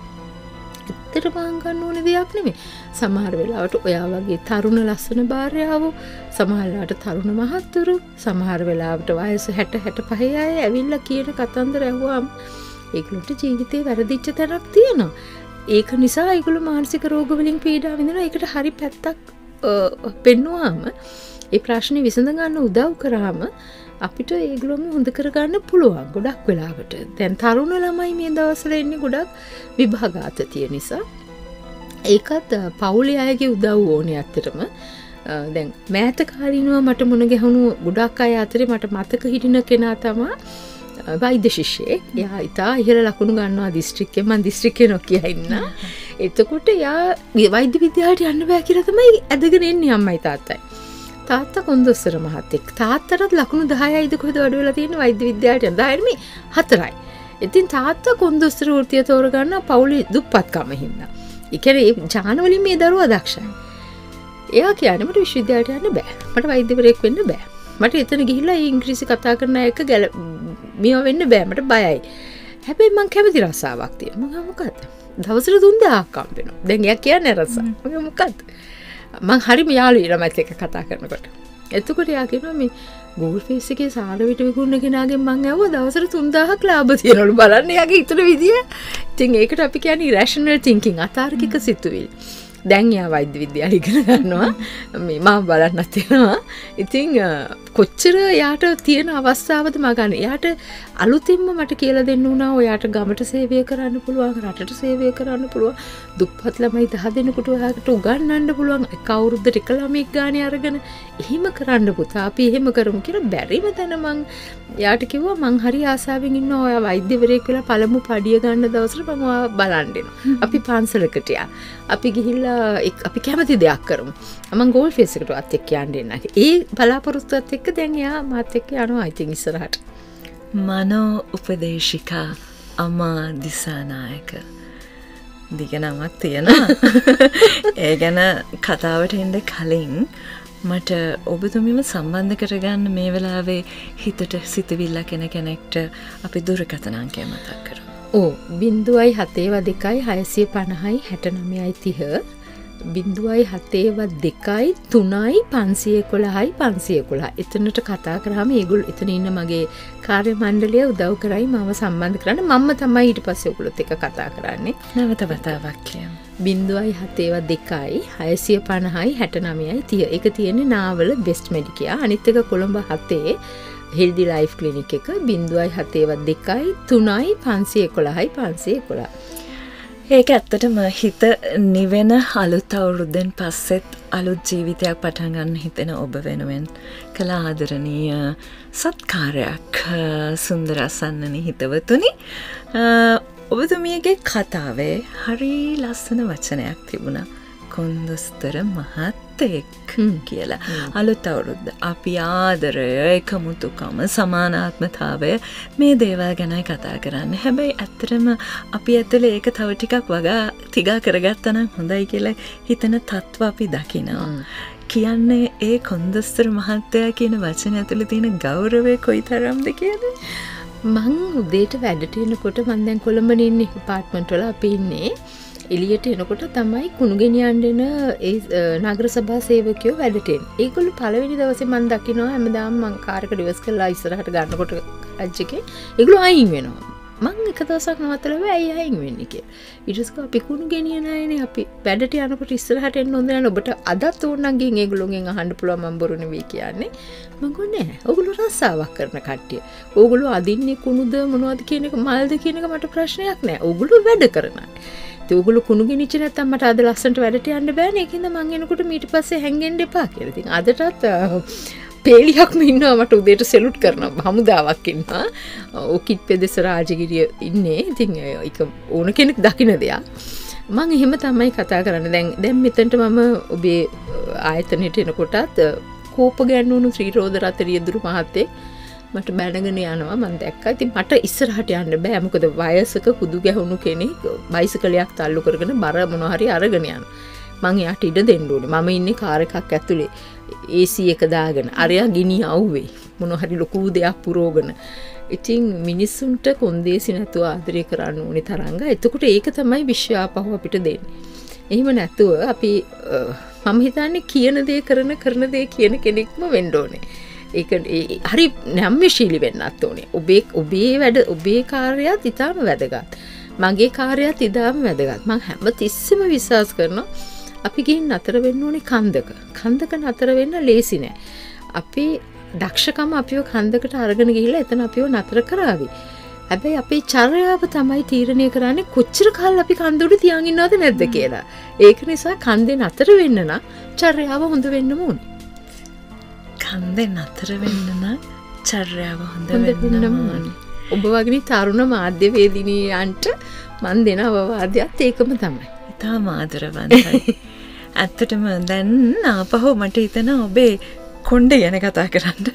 ඇත්තටම හංගන්න ඕන දෙයක් නෙවෙයි. සමහර වෙලාවට ඔයා වගේ තරුණ ලස්සන භාර්යාවෝ, සමහරලාට තරුණ මහත්තුරු, සමහර වෙලාවට වයස හැට හැටපහ අය ඇවිල්ලා කියන කතන්දර ඇහුවාම ඒගොල්ලන්ට ජීවිතේ වැරදිච්ච තැනක් තියෙනවා. ඒක නිසා ඒගොල්ලෝ මානසික රෝග වලින් පීඩා විඳිනවා. ඒකට හරි පැත්තක් පෙන්වුවාම ඒ ප්‍රශ්නේ විසඳ ගන්න උදව් කරාම අපිට ඒගොල්ලෝම හොඳ කරගන්න පුළුවන් ගොඩක් වෙලාවට. දැන් තරුණ ළමයි මේ දවස්වල ඉන්නේ ගොඩක් විභාගාත තියෙන නිසා ඒකත් පවුලේ අයගේ උදව් ඕනේ ඇත්තටම. දැන් මෑත කාලිනව මට මුණ ගැහුණු ගොඩක් අය අතරේ මට මතක හිටින කෙනා තමයි වෛද්‍ය ශිෂ්‍යයෙක්. එයා ඉතා ඉහළ ලකුණු ගන්නවා දිස්ත්‍රික්කේ. මම දිස්ත්‍රික්කේ නොකිය ඉන්න. එතකොට එයා වෛද්‍ය විද්‍යාලයට යන්න බෑ කියලා තමයි ඇදගෙන එන්නේ අම්මයි තාත්තයි. තාත්තා කොන්දොස්තර මහත්තයෙක්. තාත්තටත් ලකුණු දහයයිද කොහෙද වැඩ වෙලා තියෙන්නේ වෛද්‍ය විද්‍යාලයට යන. දහය නෙමෙයි හතරයි. ඉතින් තාත්තා කොන්දොස්තර වෘත්තිය තෝරගන්න පවුලේ දුප්පත්කම හින්දා. ඒ කියන්නේ ඥාන වලින් මේ දරුවා දක්ෂයි. එයා කියන්නේ මට විශ්වවිද්‍යාලයට යන්න බෑ. මට වෛද්‍යවරයෙක් වෙන්න බෑ. මට එතන ගිහිල්ලා ඉංග්‍රීසි කතා කරන එක ගැල මේව වෙන්න බෑ මට බයයි. හැබැයි මං කැමති රසාවක් තියෙනවා. මම මොකද? දවසට තුන් දාහක් හම්බෙනවා. දැන් එයා කියන්නේ රස. මම මොකද? මං හරිම යාළුවෝ ළමයිත් එක්ක කතා කරනකොට. එතකොට එයා කියනවා මේ Google Face එකේ සාරවිට විකුණන කෙනාගෙන් මං ඇහුවා දවසට තුන් දාහක් ලාභ තියෙනවලු. බලන්න එයාගේ හිතන විදිය. ඉතින් ඒකට අපි කියන්නේ irrational thinking, අතාර්කික සිතුවිලි. දැන් යා වෛද්‍ය විද්‍යාලය ඉගෙන ගන්නවා. මේ මම බලන්නත් වෙනවා. ඉතින් කොච්චර යාට තියෙන අවස්ථාවද මම ගන්න. යාට අලුතින්ම මට කියලා දෙන්න උනා ඔයාට ගමට සේවය කරන්න පුළුවන්, රටට සේවය කරන්න පුළුවන්. දුප්පත් ළමයි දහ දෙනෙකුට ඔයාට උගන්වන්න පුළුවන්. එක අවුරුද්දට එක ළමෙක් ගානේ අරගෙන එහෙම කරන්න පුතා. අපි එහෙම කරමු කියලා බැරිම තැන මං යාට කිව්වා මං හරි ආසාවෙන් ඉන්නවා ඔයා වෛද්‍යවරයෙක් වෙලා පළමු පඩිය ගන්න දවසට මම ඔයා බලන්න එනවා. අපි පන්සලකට යා. අපි ගිහිල්ලා අපි කැමති දෙයක් කරමු. මම ගෝල් ෆේස් එකට වත් එක්ක යන්න එන්න. ඒ බලාපොරොත්තුවත් එක්ක දැන් එයා මාත් එක්ක යනවා ඉතින් ඉස්සරහට. මනෝ උපදේශිකා අමා දිසානායක. දිග නමක් තියෙනවා. ඒ ගැන කතාවට එන්න කලින් මට ඔබතුමීම සම්බන්ධ කරගන්න මේ වෙලාවේ හිතට සිතවිල්ල කෙන කෙනෙක්ට අපි දුරකථන අංකය මතක් කරමු. ඕ බිංදුවයි හතේ වදිකයි හයසිය පණහයි හැට නමයයි තිහ බින්දුවයි හතේව දෙකයි තුනයි පන්සිය කොළහයි පන්සිය කොළා. එතනට කතා කරාම ඒගොල් එතන ඉන්න මගේ කාර්ය මණ්ඩලය උදව් කරයි මාව සම්බන්ධ කරන්න. මම තමයි ඊට පස්සේ ඔයගොල්ලොත් එක්ක කතා කරන්නේ. නැවත වතාවක් කියමු. බින්දුවයි හතේව දෙකයි හයසිය පණහයි හැට නමයයි තිය. ඒක තියෙන්නේ නාවල බෙස්ට් මෙඩිකියා. අනිත් එක කොළඹ හතේ හෙල්දි ලයිෆ් ක්ලිනික් එක. බින්දුවයි හතේව දෙකයි තුනයි පන්සිය කොළහයි පන්සිය කොළා. ඒක ඇත්තටම හිත නිවෙන අලුත් අවුරුද්දෙන් පස්සෙත් අලුත් ජීවිතයක් පටන් ගන්න හිතෙන ඔබ වෙනුවෙන් කළ ආදරණීය සත්කාරයක් සුන්දර අසන්නනි හිතවතුනි. ඔබතුමියගේ කතාවේ හරි ලස්සන වචනයක් තිබුණා. කොන්දොස්තර මහත්තෙක් කියලා. අලුත් අවුරුද්ද අපි ආදරය, එකමුතුකම, සමානාත්මතාවය මේ දේවල් ගැනයි කතා කරන්න. හැබැයි ඇත්තටම අපි ඇතුලේ ඒක තව ටිකක් වගා තිගා කරගත්තනම් හොඳයි කියලා හිතන තත්ත්ව අපි දකිනවා. කියන්නේ ඒ කොන්දොස්තර මහත්තයා කියන වචනේ ඇතුලේ තියෙන ගෞරවය කොයිතරම්ද කියලාද? මං උදේට වැඩට එනකොට මං දැන් කොළඹ ඉන්නේ, අපාර්ට්මන්ට් වල අපි ඉන්නේ. එළියට එනකොට තමයි කුණු ගෙනියන්න එන ඒ නගර සභා සේවකයෝ වැඩටෙන්නේ. ඒගොල්ලෝ පළවෙනි දවසේ මම දකිනවා හැමදාම මම කාර් එක ඩිවර්ස් කරලා ඉස්සරහට ගන්නකොට රජ් එකේ ඒගොල්ලෝ අයින් වෙනවා. මම එක දවසක් නවත්තලා වෙයි අයින් වෙන්නේ කියලා. ඊට පස්සේ අපි කුණු ගෙනියන අයනේ අපි වැඩට යනකොට ඉස්සරහට එන්න හොඳ නැහැ. ඔබට අදත් ඕනනම් ගින් ඒගොල්ලෝගෙන් අහන්න පුළුවන් මම බොරු නෙවෙයි කියන්නේ. මම ගොනේ නැහැ. ඕගොල්ලෝ රස්සාවක් කරන කට්ටිය. ඕගොල්ලෝ අදින්නේ කුණුද මොනවද කියන එක මල්ද කියන එක මට ප්‍රශ්නයක් නැහැ. ඕගොල්ලෝ වැඩ කරනවා. ඒ ඔයගොල්ලෝ කුණු ගෙනිච්ච නැත්තම් මට අද ලස්සනට වැඩට යන්න බෑනේ. ඒකින්ද මං එනකොට මීට පස්සේ හැංගෙන්න එපා කියලා. ඉතින් අදටත් පේලියක්ම ඉන්නවා මට උදේට සෙලූට් කරන හමුදාවක් ඉන්නවා. ඕකිට් පෙදෙස රාජගිරිය ඉන්නේ. ඉතින් ඒක ඕන කෙනෙක් දකින්න දෙයක්. මං එහෙම තමයි කතා කරන්නේ. දැන් දැන් මෙතනට මම ඔබේ ආයතනෙට එනකොටත් කෝප ගැන්වුණු ත්‍රිරෝද රත රියදුරු මහත්තේ මට බැනගෙන යනවා මම දැක්කා. ඉතින් මට ඉස්සරහට යන්න බෑ. මොකද වයසක කුදු ගැහුණු කෙනෙක් බයිසිකලයක් තල්ලු කරගෙන බර මොනවා හරි අරගෙන යනවා. මං එයාට ඉඩ දෙන්න ඕනේ. මම ඉන්නේ කාර් එකක් ඇතුලේ A C එක දාගෙන. අරයා ගිනි අවුවේ. මොනවා හරි ලොකු දෙයක් පුරවගෙන. ඉතින් මිනිස්සුන්ට කොන්දේසි නැතුව ආදරය කරන්න ඕනේ තරංග. එතකොට ඒක තමයි විශ්වාපහුව අපිට දෙන්නේ. එහෙම නැතුව අපි මම හිතන්නේ කියන දේ කරන කරන දේ කියන කෙනෙක්ම වෙන්න ඕනේ. ඒක හරි නම්‍යශීලී වෙන්නත් ඕනේ. ඔබේ ඔබේ වැඩ ඔබේ කාර්යයත් ඊටම වැදගත්. මගේ කාර්යයත් ඊටම වැදගත්. මම හැමතිස්සෙම විශ්වාස කරනවා අපි ගිහින් නතර වෙන්න ඕනේ කන්දක. කන්දක නතර වෙන්න ලේසි නෑ. අපි දක්ෂකම අපිව කන්දකට අරගෙන ගිහිල්ලා එතන අපිව නතර කරાવી. හැබැයි අපේ චර්යාව තමයි තීරණය කරන්නේ කොච්චර කාල අපි කන්ද උඩ තියන් ඉන්නවද නැද්ද කියලා. ඒක නිසා කන්දේ නතර වෙන්න නම් චර්යාව හොඳ වෙන්න ඕනේ. කන්දේ නතර වෙන්න නම් චර්යාව හොඳ වෙන්න ඕනේ. ඔබ වගේ තරුණ මාධ්‍යවේදිනියන්ට මම දෙන අවවාදයත් ඒකම තමයි. ඉතාම ආදරවන්තයි. ඇත්තටම දැන් ආපහු මට හිතෙන ඔබේ කොණ්ඩේ ගැන කතා කරන්න.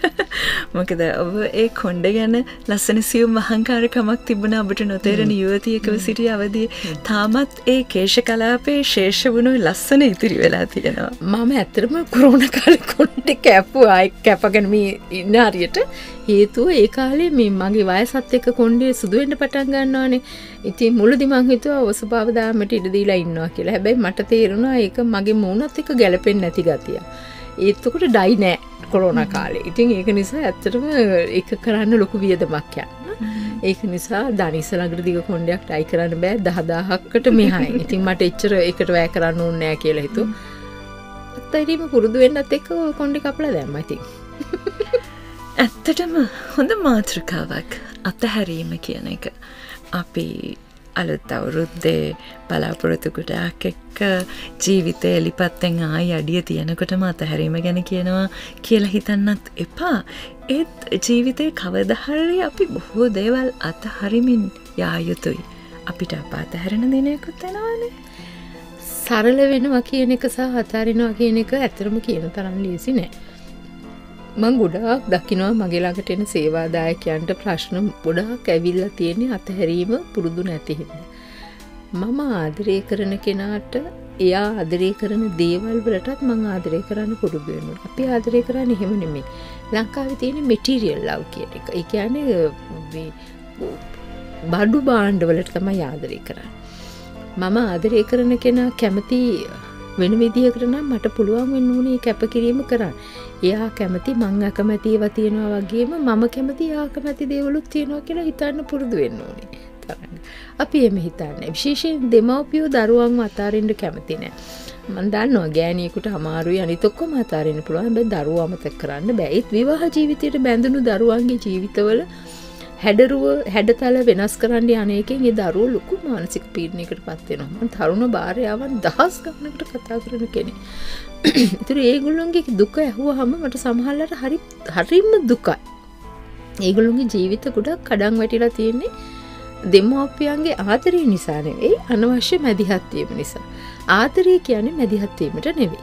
මොකද ඔබ ඒ කොණ්ඩේ ගැන ලස්සන සියුම් අහංකාරකමක් තිබුණා ඔබට නොතේරෙන යුවතියකව සිටි අවදී තාමත් ඒ කේශ කලාපයේ ශේෂ වුණු ලස්සන ඉතිරි වෙලා තියෙනවා. මම ඇත්තටම කොරෝනා කාලේ කොණ්ඩේ කැපුවා. ඒ කැපගෙන මේ ඉන්න හරියට හේතුව ඒ කාලේ මේ මගේ වයසත් එක්ක කොණ්ඩේ සුදු වෙන්න පටන් ගන්නවානේ. ඉතින් මුලදී මං හිතුවා ඔය ස්වභාව දාමට ඉඩ දීලා ඉන්නවා කියලා. හැබැයි මට තේරුණා ඒක මගේ මූණත් එක්ක ගැලපෙන්නේ නැති ගතිය. ඒත්කොට ඩයි නෑ කොරෝනා කාලේ. ඉතින් ඒක නිසා ඇත්තටම එක කරන්න ලොකු වියදමක් යනවා. ඒක නිසා ධනිස ළඟට දිග කොණ්ඩයක් ඩයි කරන්න බෑ දහදාහකට මෙහායි. ඉතින් මට එච්චර ඒකට වැය කරන්න ඕනේ නෑ කියලා හිතුව. අත්‍යවශ්‍යම පුරුදු වෙන්නත් එක්ක කොණ්ඩේ කපලා දැම්මා ඉතින්. ඇත්තටම හොඳ මාත්‍රකාවක් අතහැරීම කියන එක. අපි අලුත් අවුරුද්දේ බලාපොරොත්තු ගොඩාක් එක්ක ජීවිතේ එලිපත්තෙන් ආයි අඩිය තියනකොටම අතහැරීම ගැන කියනවා කියලා හිතන්නත් එපා. ඒත් ජීවිතේ කවදා හරි අපි බොහෝ දේවල් අතහරිමින් යා යුතුයි. අපිට අතහැරෙන දිනයකුත් එනවානේ. සරල වෙනවා කියන එක සහ අතහරිනවා කියන එක ඇත්තටම කියන තරම් ලේසි නෑ. මම ගොඩාක් දකිනවා මගේ ළඟට එන සේවාදායකයන්ට ප්‍රශ්න ගොඩාක් ඇවිල්ලා තියෙන්නේ අතහැරීම පුරුදු නැති හින්දා. මම ආදරය කරන කෙනාට එයා ආදරය කරන දේවල් වලටත් මම ආදරය කරන්න පුරුදු වෙනවා. අපි ආදරය කරන්නේ එහෙම නෙමෙයි. ලංකාවේ තියෙන මෙටීරියල් ලව් කියන එක. ඒ කියන්නේ මේ බඩු භාණ්ඩ වලට තමයි ආදරය කරන්නේ. මම ආදරය කරන කෙනා කැමති වෙන විදිහකට නම් මට පුළුවන් වෙන්න ඕනේ කැපකිරීම කරන්න. එයා කැමති මං අකමැති ඒවා තියනවා වගේම මම කැමති එයා අකමැති දේවලුත් තියනවා කියලා හිතන්න පුරුදු වෙන්න ඕනේ. අපි එහෙම හිතන්නේ. විශේෂයෙන් දෙමව්පියෝ දරුවන්ව අතාරින්න කැමති නෑ. මම දන්නවා ගෑණියෙකුට අමාරුයි අනිත් ඔක්කොම අතාරින්න පුළුවන්. හැබැයි දරුවා අමතක කරන්න බෑ. ඒත් විවාහ ජීවිතයට බැඳුණු දරුවන්ගේ ජීවිතවල හැඩරුව හැඩතල වෙනස් කරන්න යන එකෙන් ඒ දරුවෝ ලොකු මානසික පීඩනයකට පත් වෙනවා. මම තරුණ භාර්යාවන් දහස් ගණනකට කතා කරන කෙනෙක්. ඒතර ඒගොල්ලොන්ගේ දුක ඇහුවාම මට සමහරවිට හරි හරිම දුකයි. ඒගොල්ලොන්ගේ ජීවිත ගොඩක් කඩන් වැටිලා තියෙන්නේ දෙමෝපියන්ගේ ආදරය නිසා නෙවෙයි අනවශ්‍ය මැදිහත් වීම නිසා. ආදරය කියන්නේ මැදිහත් වීමට නෙවෙයි.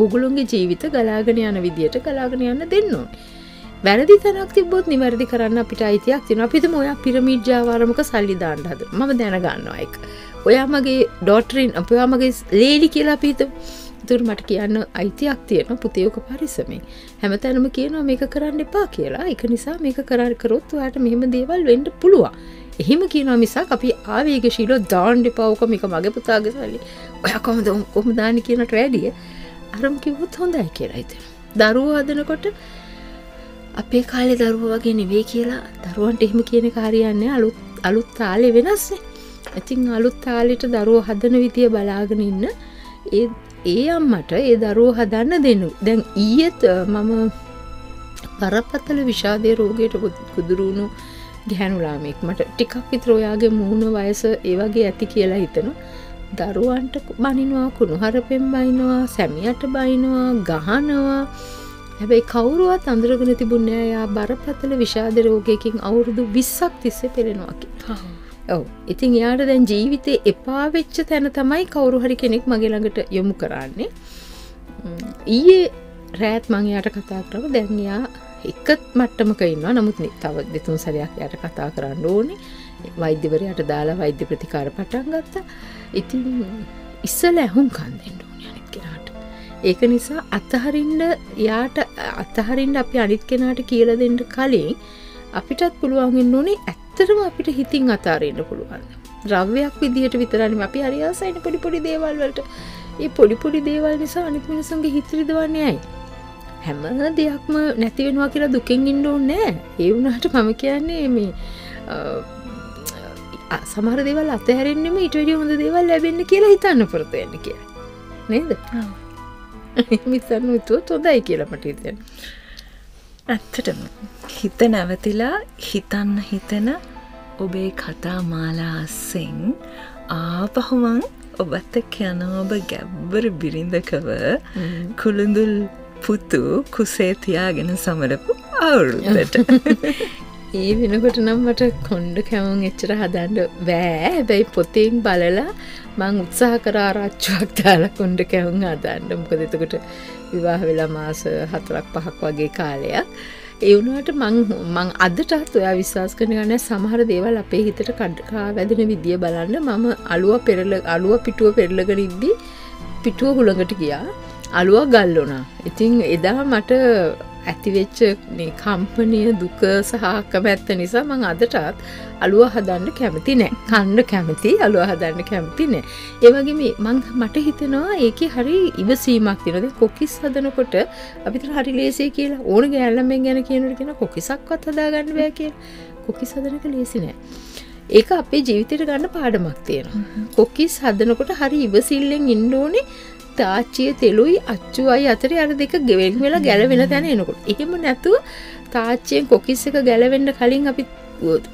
ඕගොල්ලොන්ගේ ජීවිත ගලාගෙන යන විදියට ගලාගෙන යන්න දෙන්න ඕනේ. වැරදි තැනක් තිබ්බොත් නිවැරදි කරන්න අපිට අයිතියක් තියෙනවා. අපි හිතමු ඔයා පිරමීඩ් ජාවාරමක සල්ලි දාන්න හදන. මම දැනගන්නවා ඒක. ඔයා මගේ ඩොටරින් ඔයා මගේ ලේලි කියලා අපි හිතමු. ඉතුරු මට කියන්න අයිතියක් තියෙනවා පුතේ ඔක පරිස්සමෙන්. හැමතැනම කියනවා මේක කරන්න එපා කියලා. ඒක නිසා මේක කරා කරොත් ඔයාට මෙහෙම දේවල් වෙන්න පුළුවන්. එහෙම කියනවා මිසක් අපි ආවේගශීලව දාන්න එපා ඔක මේක මගේ පුතාගේ සල්ලි. ඔයා කොහොමද කොහොමද දාන්නේ කියනට වැඩිය අරම කිව්වොත් හොඳයි කියලා හිතෙනවා. දරුවෝ හදනකොට අපේ කාලේ දරුවෝ වගේ නෙවෙයි කියලා දරුවන්ට එහෙම කියන එක හරියන්නේ අලුත් අලුත් තාලේ වෙනස්නේ. ඉතින් අලුත් තාලෙට දරුවෝ හදන විදිය බලාගෙන ඉන්න ඒ ඒ අම්මට ඒ දරුවෝ හදන්න දෙනු. දැන් ඊයේත් මම බරපතල විෂාදයේ රෝගයට කුදුරු වුණු ගැහැණු ළමෙක් මට ටිකක් විතර ඔයාගේ මූණ වයස ඒ වගේ ඇති කියලා හිතනවා. දරුවන්ට බනිනවා කුණුහරපෙන් බනිනවා සැමියාට බනිනවා ගහනවා හැබැයි කවුරුවත් අඳුරගෙන තිබුණේ නැහැ යා බරපතල විෂාද රෝගයකින් අවුරුදු විස්සක් තිස්සේ පෙළෙනවා කියලා. ඔව්. ඉතින් යාට දැන් ජීවිතේ එපා වෙච්ච තැන තමයි කවුරු හරි කෙනෙක් මගේ ළඟට යොමු කරන්නේ. ඊයේ රාත් මම යාට කතා කරා දැන් යා එක මට්ටමක ඉන්නවා. නමුත් තව දෙතුන් සැරයක් යාට කතා කරන්න ඕනේ. වෛද්‍යවරයාට දාලා වෛද්‍ය ප්‍රතිකාර පටන් ගත්තා. ඉතින් ඉස්සෙල්ලා හුම්කන් දෙන්න ඕනේ අනිත් කෙනාට. ඒක නිසා අතහරින්න යාට අතහරින්න අපි අනිත් කෙනාට කියලා දෙන්න කලින් අපිටත් පුළුවන් වෙන්නේ ඇත්තටම අපිට හිතින් අතාරින්න පුළුවන්. ද්‍රව්‍යයක් විදියට විතරනේ අපි හරි ආසයිනේ පොඩි පොඩි දේවල් වලට. මේ පොඩි පොඩි දේවල් නිසා අනිත් මිනිස්සුන්ගේ හිත රිදවන්නේ ඇයි? හැම දෙයක්ම නැති වෙනවා කියලා දුකෙන් ඉන්න ඕනේ නැහැ. ඒ වුණාට මම කියන්නේ මේ සමහර දේවල් අතහැරෙන්නෙම ඊට වඩා හොඳ දේවල් ලැබෙන්න කියලා හිතන්න පුරුදු වෙන්න කියලා. නේද? මිසන්න උතුත් හොඳයි කියලා මට හිතෙනවා. ඇත්තටම හිත නැවතිලා හිතන්න හිතන ඔබේ කතා මාලාසෙන් ආපහුමං ඔබත් එක්ක යනවා ඔබ ගැබ්බර බිරිඳකව කුළුඳුල් පුතු කුසේ තියාගෙන සමරපු අවුරුද්දට. ඒ වෙනකොට නම් මට කොණ්ඩ කැවුම් එච්චර හදන්න බෑ. හැබැයි පොතෙන් බලලා මං උත්සාහ කරා ආරච්චියක් දාලා කොණ්ඩ කැවුම් හදන්න. මොකද එතකොට විවාහ වෙලා මාස හතරක් පහක් වගේ කාලයක්. ඒ වුණාට මං මං අදටත් ඔයා විශ්වාස කරන්න නැහැ සමහර දේවල් අපේ හිතට කඩකා වැදෙන විදිය බලන්න මම අලුව පෙරල අලුව පිටුව පෙරලගෙන ඉද්දි පිටුව හුලඟට ගියා. අලුව ගල් වුණා. ඉතින් එදා මට ඇතිවෙච්ච මේ කම්පනිය දුක සහ කැමැත්ත නිසා මම අදටත් අලුව හදන්න කැමති නැහැ. කන්න කැමති අලුව හදන්න කැමති නැහැ. ඒ වගේම මම මට හිතෙනවා ඒකේ හරි ඉවසීමක් තියෙනවා. දැන් කොකිස් හදනකොට අපිට හරි ලේසියි කියලා ඕන ගෑල්ලම්ෙන් යන කියනකොට කියන කොකිසක්වත් හදාගන්න බෑ කියලා. කොකිස් හදන එක ලේසි නෑ. ඒක අපේ ජීවිතේට ගන්න පාඩමක් තියෙනවා. කොකිස් හදනකොට හරි ඉවසිල්ලෙන් ඉන්න ඕනේ. තාච්චිය තෙලුයි අච්චුවයි අතරේ අර දෙක ගෙවෙන් වෙලා ගැලවෙන තැන එනකොට. එහෙම නැතුව තාච්චියෙන් කොකිස් එක ගැලවෙන්න කලින් අපි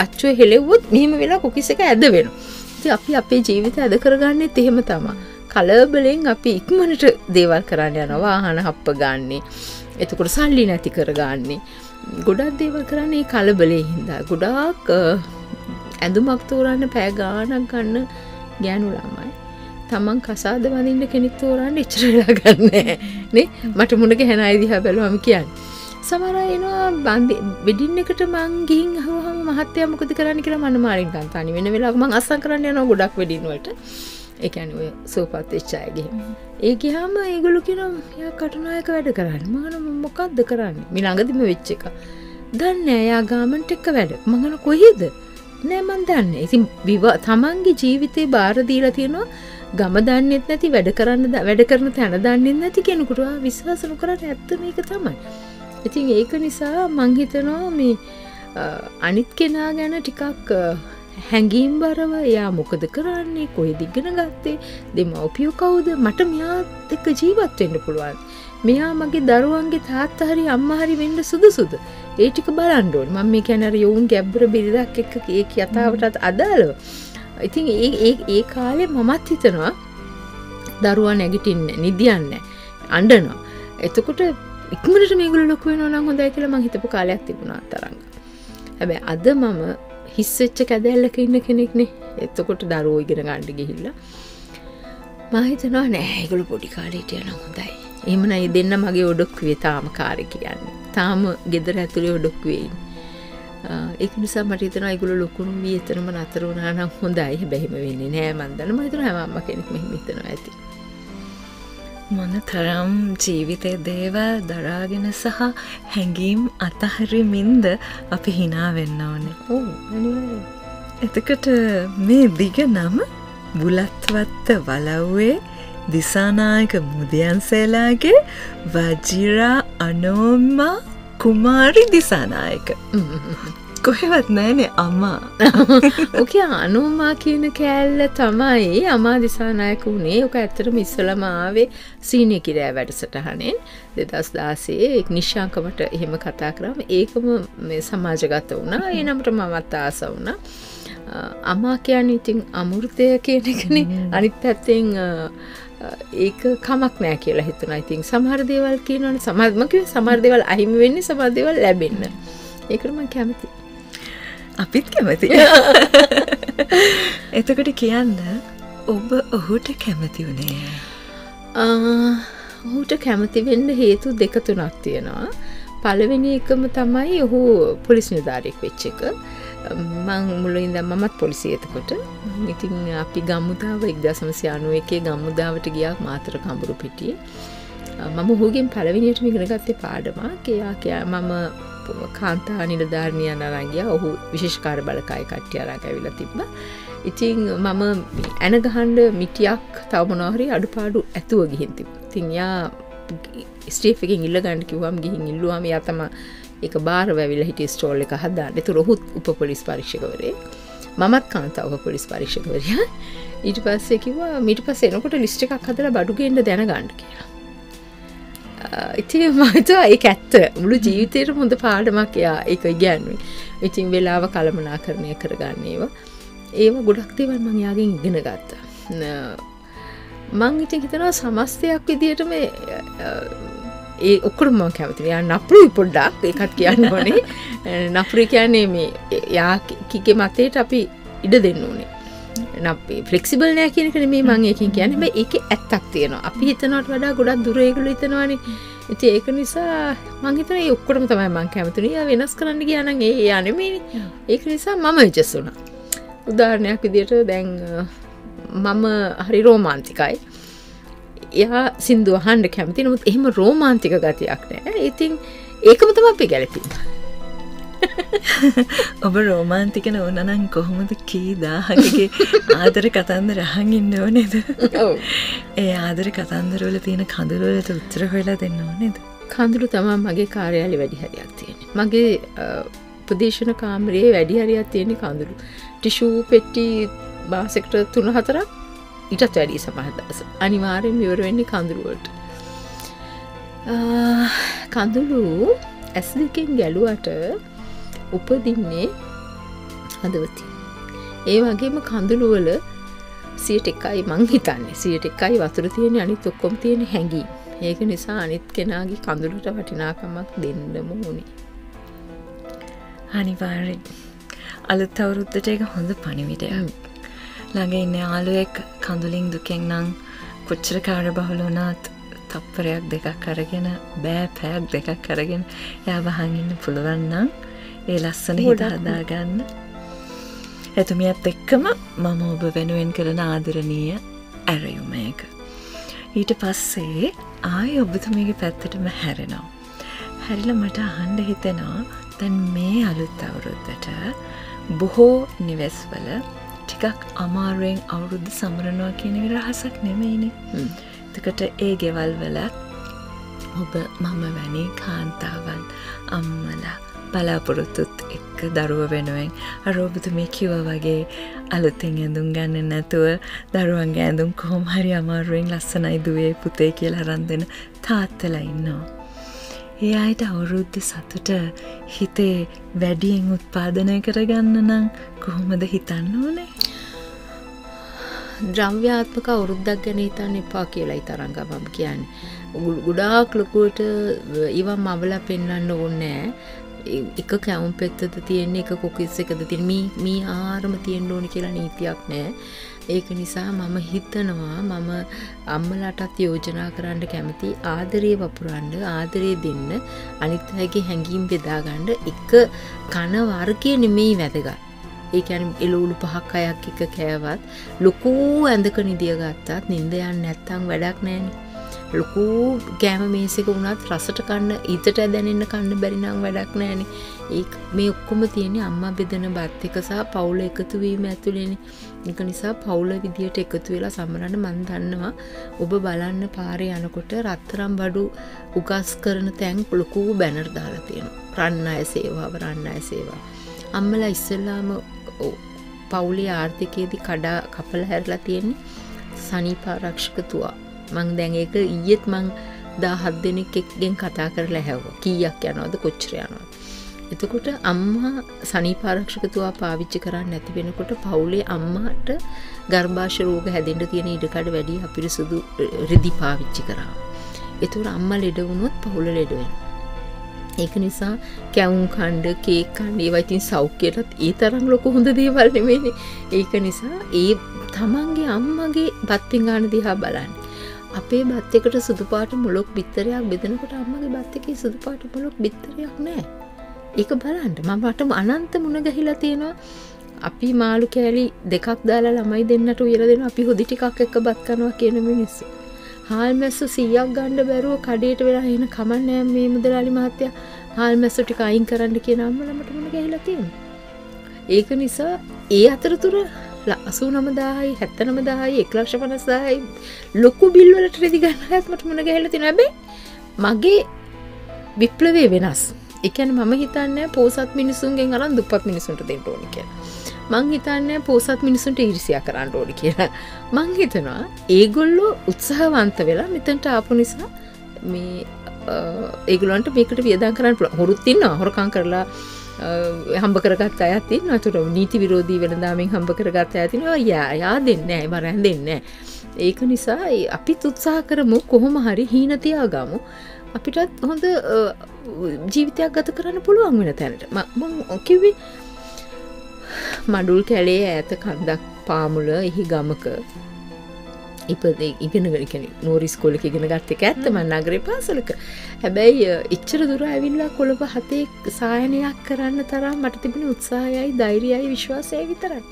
අච්චුව හෙලෙව්වොත් මෙහෙම වෙලා කොකිස් එක ඇද වෙනවා. ඉතින් අපි අපේ ජීවිතය ඇද කරගන්නෙත් එහෙම තමයි. කලබලෙන් අපි ඉක්මනට දේවල් කරන්න යනවා. වාහන හප්ප ගන්නෙ. එතකොට සල්ලි නැති කරගන්නෙ. ගොඩක් දේවල් කරන්නේ කලබලේ හින්දා. ගොඩාක් ඇඳුමක් තෝරන්න පෑ ගාණක් ගන්න ගෑනු ළමයි. තමන් කසාද වඳින්න කෙනෙක් තෝරන්න ඉච්චර වෙලා ගන්නෑ නේ. මට මුණ ගැහෙන අය දිහා බැලුවම කියන්නේ සමහර අය එනවා වෙඩින් එකට මං ගිහින් අහුවම මහත්තයා මොකද කරන්න කියලා මම මාරින් ගන්න තනි වෙන වෙලාවක මං අස්සම් කරන්න යනවා ගොඩක් වෙඩින් වලට. ඒ කියන්නේ ඔය සෝපත් වෙච්ච අය ගිහින් ඒ ගියාම ඒගොල්ලෝ කියනවා යා කටුනායක වැඩ කරන්නේ. මම මොකද්ද කරන්නේ? මේ ළඟදිම වෙච්ච එක දන්නේ නෑ. යා ගාමන්ට් එක වැඩ මම කොහේද නෑ මන් දන්නේ. ඉතින් තමන්ගේ ජීවිතේ බාර දීලා තියෙනවා ගම දන්නෙත් නැති වැඩ කරන්න වැඩ කරන තැන දන්නෙත් නැති කෙනෙකුට විශ්වාස නොකරන ඇත්ත මේක තමයි. ඉතින් ඒක නිසා මං හිතනවා මේ අනිත් කෙනා ගැන ටිකක් හැඟීම් බරව එයා මොකද කරන්නේ කොහෙද ඉගෙන ගත්තේ දෙමව්පියෝ කවුද මට මෙයාත් එක්ක ජීවත් වෙන්න පුළුවන්. මෙයා මගේ දරුවන්ගේ තාත්තා හරි අම්මා හරි වෙන්න සුදුසුද? ඒ ටික බලන්න ඕනේ. මම මේ කියන්නේ අර යෝන් ගැබ්බර බිරිඳක් එක්ක ඒ කතාවටත් අදාළව. ඉතින් ඒ ඒ කාලේ මමත් හිතනවා දරුවා නැගිටින්නේ නිදියන්නේ අඬනවා. එතකොට ඉක්මනට මේගොල්ලෝ ලොකු වෙනවා නම් හොඳයි කියලා මං හිතපු කාලයක් තිබුණා තරංග. හැබැයි අද මම හිස්සෙච්ච කැදැල්ලක ඉන්න කෙනෙක්නේ. එතකොට දරුවෝ ඉගෙන ගන්න ගිහිල්ලා මම හිතනවා නෑ ඒගොල්ලෝ පොඩි කාලේට යනවා හොඳයි. එහෙම නෑ දෙන්න මගේ ඔඩොක්කුවේ තාම කාර්ය කියන්නේ. තාම ගෙදර ඇතුලේ ඔඩොක්කුවේ ඉන්නේ. ඒක නිසා මට හිතෙනවා ඒගොල්ලෝ ලොකුන් වී එතරම් නතර වුණා නම් හොඳයි. හැබැයි එහෙම වෙන්නේ නැහැ මන් දන්නවා. මම හිතනවා හැම අම්මා කෙනෙක්ම එහෙම හිතනවා ඇති. මොන තරම් ජීවිතේ දේව දරාගෙන සහ හැඟීම් අතහරිමින්ද අපි hina වෙන්න ඕනේ. ඔව් අනිවාර්යයෙන්. එතකොට මේ දිග නම බුලත්වත්ත වලව්වේ දිසානායක මුදියන්සේලාගේ වජිරා අනෝමා කුමාරි දිසානායක. කොහෙවත් නෑනේ අමා. ඔකේ අනුමා කියන කෑල්ල තමයි අමා දිසානායක උනේ. ඔක ඇත්තටම ඉස්සලම ආවේ සීනි කිරෑ වැඩසටහනෙන් දෙදහස් දාසයේ ඉක්නිෂාංකමට එහෙම කතා කරාම ඒකම මේ සමාජගත වුණා. ඒ නමට මමත් ආස වුණා. අමා කියන්නේ ඉතින් අමෘතය කියන එකනේ. අනිත් පැත්තෙන් ඒක කමක් නෑ කියලා හිතුණා. ඉතින් සමහර දේවල් කියනවනේ සමහරම කිව්වේ සමහර දේවල් අහිමි වෙන්නේ සමහර දේවල් ලැබෙන්න. ඒකට මම කැමති. අපිත් කැමති. එතකොට කියන්න ඔබ ඔහුට කැමති උනේ. ආ ඔහුට කැමති වෙන්න හේතු දෙක තුනක් තියෙනවා. පළවෙනි එකම තමයි ඔහු පොලිස් නිලධාරියෙක් වෙච්ච එක. මම මුලින්දම මමත් පොලිසිය එතකොට. ඉතින් අපි ගම්මුදාව එක්දහස් නවසිය අනූ එකේ ගම්මුදාවට ගියා මාතර කඹුරු පිටියේ. මම ඔහුගෙන් පළවෙනියටම ඉගෙන ගත්තේ පාඩමක්. එයා කිය මම කාන්තා නිලධාරිනියන් අරන් ගියා. ඔහු විශේෂ කාර්යබලකාය කට්ටිය අරන් ඇවිල්ලා තිබ්බා. ඉතින් මම ඇන ගහන්න මිටියක් තව මොනවා හරි අඩුපාඩු ඇතුව ගිහින් තිබ්බා. ඉතින් යා ස්ටීෆ් එකෙන් ඉල්ල ගන්න කිව්වම ගිහින් ඉල්ලුවාම යා තමයි ඒක බාරව ඇවිල්ලා හිටිය ස්ටෝල් එක හදාන්න. ඒතර ඔහුත් උප පොලිස් පරීක්ෂකවරේ. මමත් කාන්තා උප පොලිස් පරීක්ෂකවරයා. ඊට පස්සේ කිව්වා ඊට පස්සේ එනකොට ලිස්ට් එකක් හදලා බඩු ගේන්න දැනගන්න කියලා. ඉතින් මම හිතුවා ඒක ඇත්ත. මුළු ජීවිතේටම හොඳ පාඩමක් එයා ඒක ඉගෙනුවේ. ඉතින් වෙලාව කලමනාකරණය කරගන්න ඒවා. ඒව ගොඩක් දේවල් මම එයාගෙන් ඉගෙන ගත්තා. මම ඉතින් හිතනවා සමස්තයක් විදියටම ඒ ඔක්කොම මම කැමති. යා නපුරුයි පොඩ්ඩක් ඒකත් කියන්න ඕනේ. නපුරු කියන්නේ මේ යා කිගේ මතයට අපි ඉඩ දෙන්න ඕනේ. අපි ෆ්ලෙක්සිබල් නෑ කියන එක නෙමෙයි මම ඒකෙන් කියන්නේ. හැබැයි ඒකේ ඇත්තක් තියෙනවා. අපි හිතනවට වඩා ගොඩක් දුර ඒගොල්ලෝ හිතනවානේ. ඉතින් ඒක නිසා මම හිතනවා මේ ඔක්කොම තමයි මම කැමතිනේ. ඒවා වෙනස් කරන්න ගියා නම් ඒ යා නෙමෙයිනේ. ඒක නිසා මම ඇඩ්ජස්ට් වුණා. උදාහරණයක් විදියට දැන් මම හරි රොමාන්ටිකයි. එයා සින්දු අහන්න කැමති. නමුත් එහෙම රොමාන්ටික ගතියක් නෑ. ඉතින් ඒකම තමයි අපි ගැලපෙන්නේ. ඔබ රොමාන්ටික නෝන නම් කොහොමද කී දාහකගේ ආදර කතන්දර අහන් ඉන්න ඕනේද? ඔව්. ඒ ආදර කතන්දර වල තියෙන කඳුළු වලට උත්තර හොයලා දෙන්න ඕනේද? කඳුළු තමයි මගේ කාර්යාලේ වැඩි හරියක් තියෙන්නේ. මගේ ප්‍රදේශන කාමරයේ වැඩි හරියක් තියෙන්නේ කඳුළු. ටිෂූ පෙට්ටි බාස්කට් තුන හතරක් ඊටත් වැඩි සමහරවස්. අනිවාර්යයෙන්ම ඉවර වෙන්නේ කඳුළු වලට. ආ කඳුළු ඇස් දෙකෙන් ගැලුවට උපදින්නේ හදවතින්. ඒ වගේම කඳුළු වල සියයට එකයි මං හිතන්නේ. සියයට එකයි වතුර තියෙන අනිත් ඔක්කොම තියෙන හැඟීම්. ඒක නිසා අනිත් කෙනාගේ කඳුළුට වටිනාකමක් දෙන්නම ඕනේ. අනිවාර්යෙන්. අලුත් අවුරුද්දට ඒක හොඳ පණිවිඩයක්. ළඟ ඉන්න යාළුවෙක් කඳුලින් දුකෙන් නම් කොච්චර කාර්යබහුල වුණත් තප්පරයක් දෙකක් අරගෙන බෑ පැයක් දෙකක් අරගෙන එයා වහන් ඉන්න පුළුවන් නම් ඒ ලස්සන හිත හදා ගන්න. එතුමියත් එක්කම මම ඔබ වෙනුවෙන් කරන ආදරණීය ඇරයුම එක. ඊට පස්සේ ආයෙ ඔබතුමියගේ පැත්තටම හැරෙනවා. හැරිලා මට අහන්න හිතෙනවා දැන් මේ අලුත් අවුරුද්දට බොහෝ නිවෙස්වල ටිකක් අමාරුවෙන් අවුරුද්ද සමරනවා කියන එක රහසක් නෙමෙයිනේ. එතකොට ඒ ගෙවල් වල ඔබ මම වැනි කාන්තාවන් අම්මලා බලාපොරොත්තුත් එක්ක දරුව වෙනුවෙන් අර ඔබතුමිය කිව්වා වගේ අලුතෙන් ඇඳුම් ගන්න නැතුව දරුවන්ගේ ඇඳුම් කොහොම හරි අමාරුවෙන් ලස්සනයි දුවේ පුතේ කියලා අරන් දෙන තාත්තලා ඉන්නවා. ඒ අයට අවුරුද්ද සතුට හිතේ වැඩියෙන් උත්පාදනය කරගන්න නම් කොහොමද හිතන්න ඕනේ? ද්‍රව්‍යාත්මක අවුරුද්දක් ගැන හිතන්න එපා කියලායි තරංගා මම කියන්නේ. ගොඩාක් ලොකුවට ඊව මවලා පෙන්වන්න ඕනේ නෑ. එක කැවුම් පෙත්තද තියෙන්නේ එක කොකිස් එකද තියෙන්නේ මේ මේ ආහාරම තියෙන්න ඕනේ කියලා නීතියක් නැහැ. ඒක නිසා මම හිතනවා මම අම්මලාටත් යෝජනා කරන්න කැමති ආදරේ වපුරන්න ආදරේ දෙන්න අනිත් අයගේ හැඟීම් බෙදා ගන්න එක කන වර්ගයේ නෙමෙයි වැදගත්. ඒ කියන්නේ එළවලු පහක් හයක් එක කෑවත් ලොකු ඇඳක නිදිය ගත්තත් නිින්ද යන්නේ නැත්තම් වැඩක් නැහැ නේ. ලොකු ගෑම මේසෙක වුණත් රසට කන්න ඊතට දැනෙන්න කන්න බැරි නම් වැඩක් නැහනේ. ඒක මේ ඔක්කොම තියෙන්නේ අම්මා බෙදෙන බත් එක සහ පවුල එකතු වීම ඇතුළේනේ. ඒක නිසා පවුල විදියට එකතු වෙලා සමරන්න මන් දන්නවා ඔබ බලන්න පාරේ යනකොට රත්තරන් බඩු උගස් කරන තැන් ලොකු බැනර් දාලා තියෙනවා. රන් අය සේවාව රන් අය සේවාව. අම්මලා ඉස්සෙල්ලාම පවුලේ ආර්ථිකයේදී කඩා කපලා හැරලා තියෙන්නේ සනීප ආරක්ෂකතුවා. මං දැන් ඒක ඊයේත් මං දහහත් දෙනෙක් එක්කෙන් කතා කරලා හැවුවා. කීයක් යනවද කොච්චර යනවද? එතකොට අම්මා සනීප ආරක්ෂකතුවා පාවිච්චි කරන්නේ නැති වෙනකොට පවුලේ අම්මාට ගර්භාෂ රෝග හැදෙන්න තියෙන ඉඩකඩ වැඩි අපිරිසුදු රිදි පාවිච්චි කරා. ඒතකොට අම්මා ලෙඩ වුණොත් පවුල ලෙඩ වෙනවා. ඒක නිසා කැවුම් කණ්ඩ කේක් කන්න ඒවා ඉතින් සෞඛ්‍යයටත් ඒ තරම් ලොකු හොඳ දේවල් නෙමෙයිනේ. ඒක නිසා ඒ තමන්ගේ අම්මගේ බත් පිඟාන දිහා බලන්න. අපේ බත් එකට සුදු පාට මොලොක් බිත්තරයක් බෙදනකොට අම්මගේ බත් එකේ සුදු පාට මොලොක් බිත්තරයක් නැහැ. ඒක බලන්න මමට අනන්ත මුණ ගැහිලා තියෙනවා. අපි මාළු කෑලි දෙකක් දාලා ළමයි දෙන්නට උයලා දෙනවා. අපි හොදි ටිකක් එක්ක බත් කනවා කියන මිනිස්සු. හාල්මැස්ස සීයක් ගන්න බැරුව කඩේට වෙලා එන කමන්නේ මේ මුදලාලි මහත්තයා හාල්මැස්ස ටික අයින් කරන්න කියන අම්මලමට මුණ ගැහිලා තියෙනවා. ඒක නිසා ඒ අතරතුර අසූ නමදාහයි හැත්තනමදාහයි එක්ලක්ෂ පනසායි ලොකු බිල්වලට රෙදි ගන්නත් මට මුණ ගැහිලා තියෙනවා. හැබැයි මගේ විප්ලවය වෙනස්. ඒ කියන්නේ මම හිතන්නේ පෝසත් මිනිසුන්ගෙන් අරන් දුප්පත් මිනිසුන්ට දෙන්න ඕනේ කියලා. මං හිතන්නේ පෝසත් මිනිසුන්ට ඊර්ෂ්‍යා කරන්න ඕනේ කියලා. මං හිතනවා ඒගොල්ලෝ උත්සාහවන්ත වෙලා මෙතනට ආපු නිසා මේ ඒගොල්ලන්ට මේකට වියදම් කරන්න පුළුවන්. හොරුත් ඉන්නවා. හොරකම් කරලා හම්බ කරගත් අයත් ඉන්නවා. ඒතර නීති විරෝධී වෙනදාමෙන් හම්බ කරගත් අය තියෙනවා. යා යා දෙන්නේ නැහැ. මරන් දෙන්නේ නැහැ. ඒක නිසා අපිත් උත්සාහ කරමු කොහොම හරි හීන තියාගමු. අපිටත් හොඳ ජීවිතයක් ගත කරන්න පුළුවන් වෙන තැනට. මම කිව්වේ මඩුල් කැලේ ඈත කන්දක් පාමුල එහි ගමක ඉපදෙ ඉගෙනගෙන කියන්නේ නෝරි ස්කෝල් එකේ ඉගෙන ගත්ත එක ඇත්ත. මම නගරේ පාසලක. හැබැයි ඉච්චර දුර ඇවිල්ලා කොළඹ හතේ සායනයක් කරන්න තරම් මට තිබුණ උත්සාහයයි ධෛර්යයයි විශ්වාසයයි විතරයි.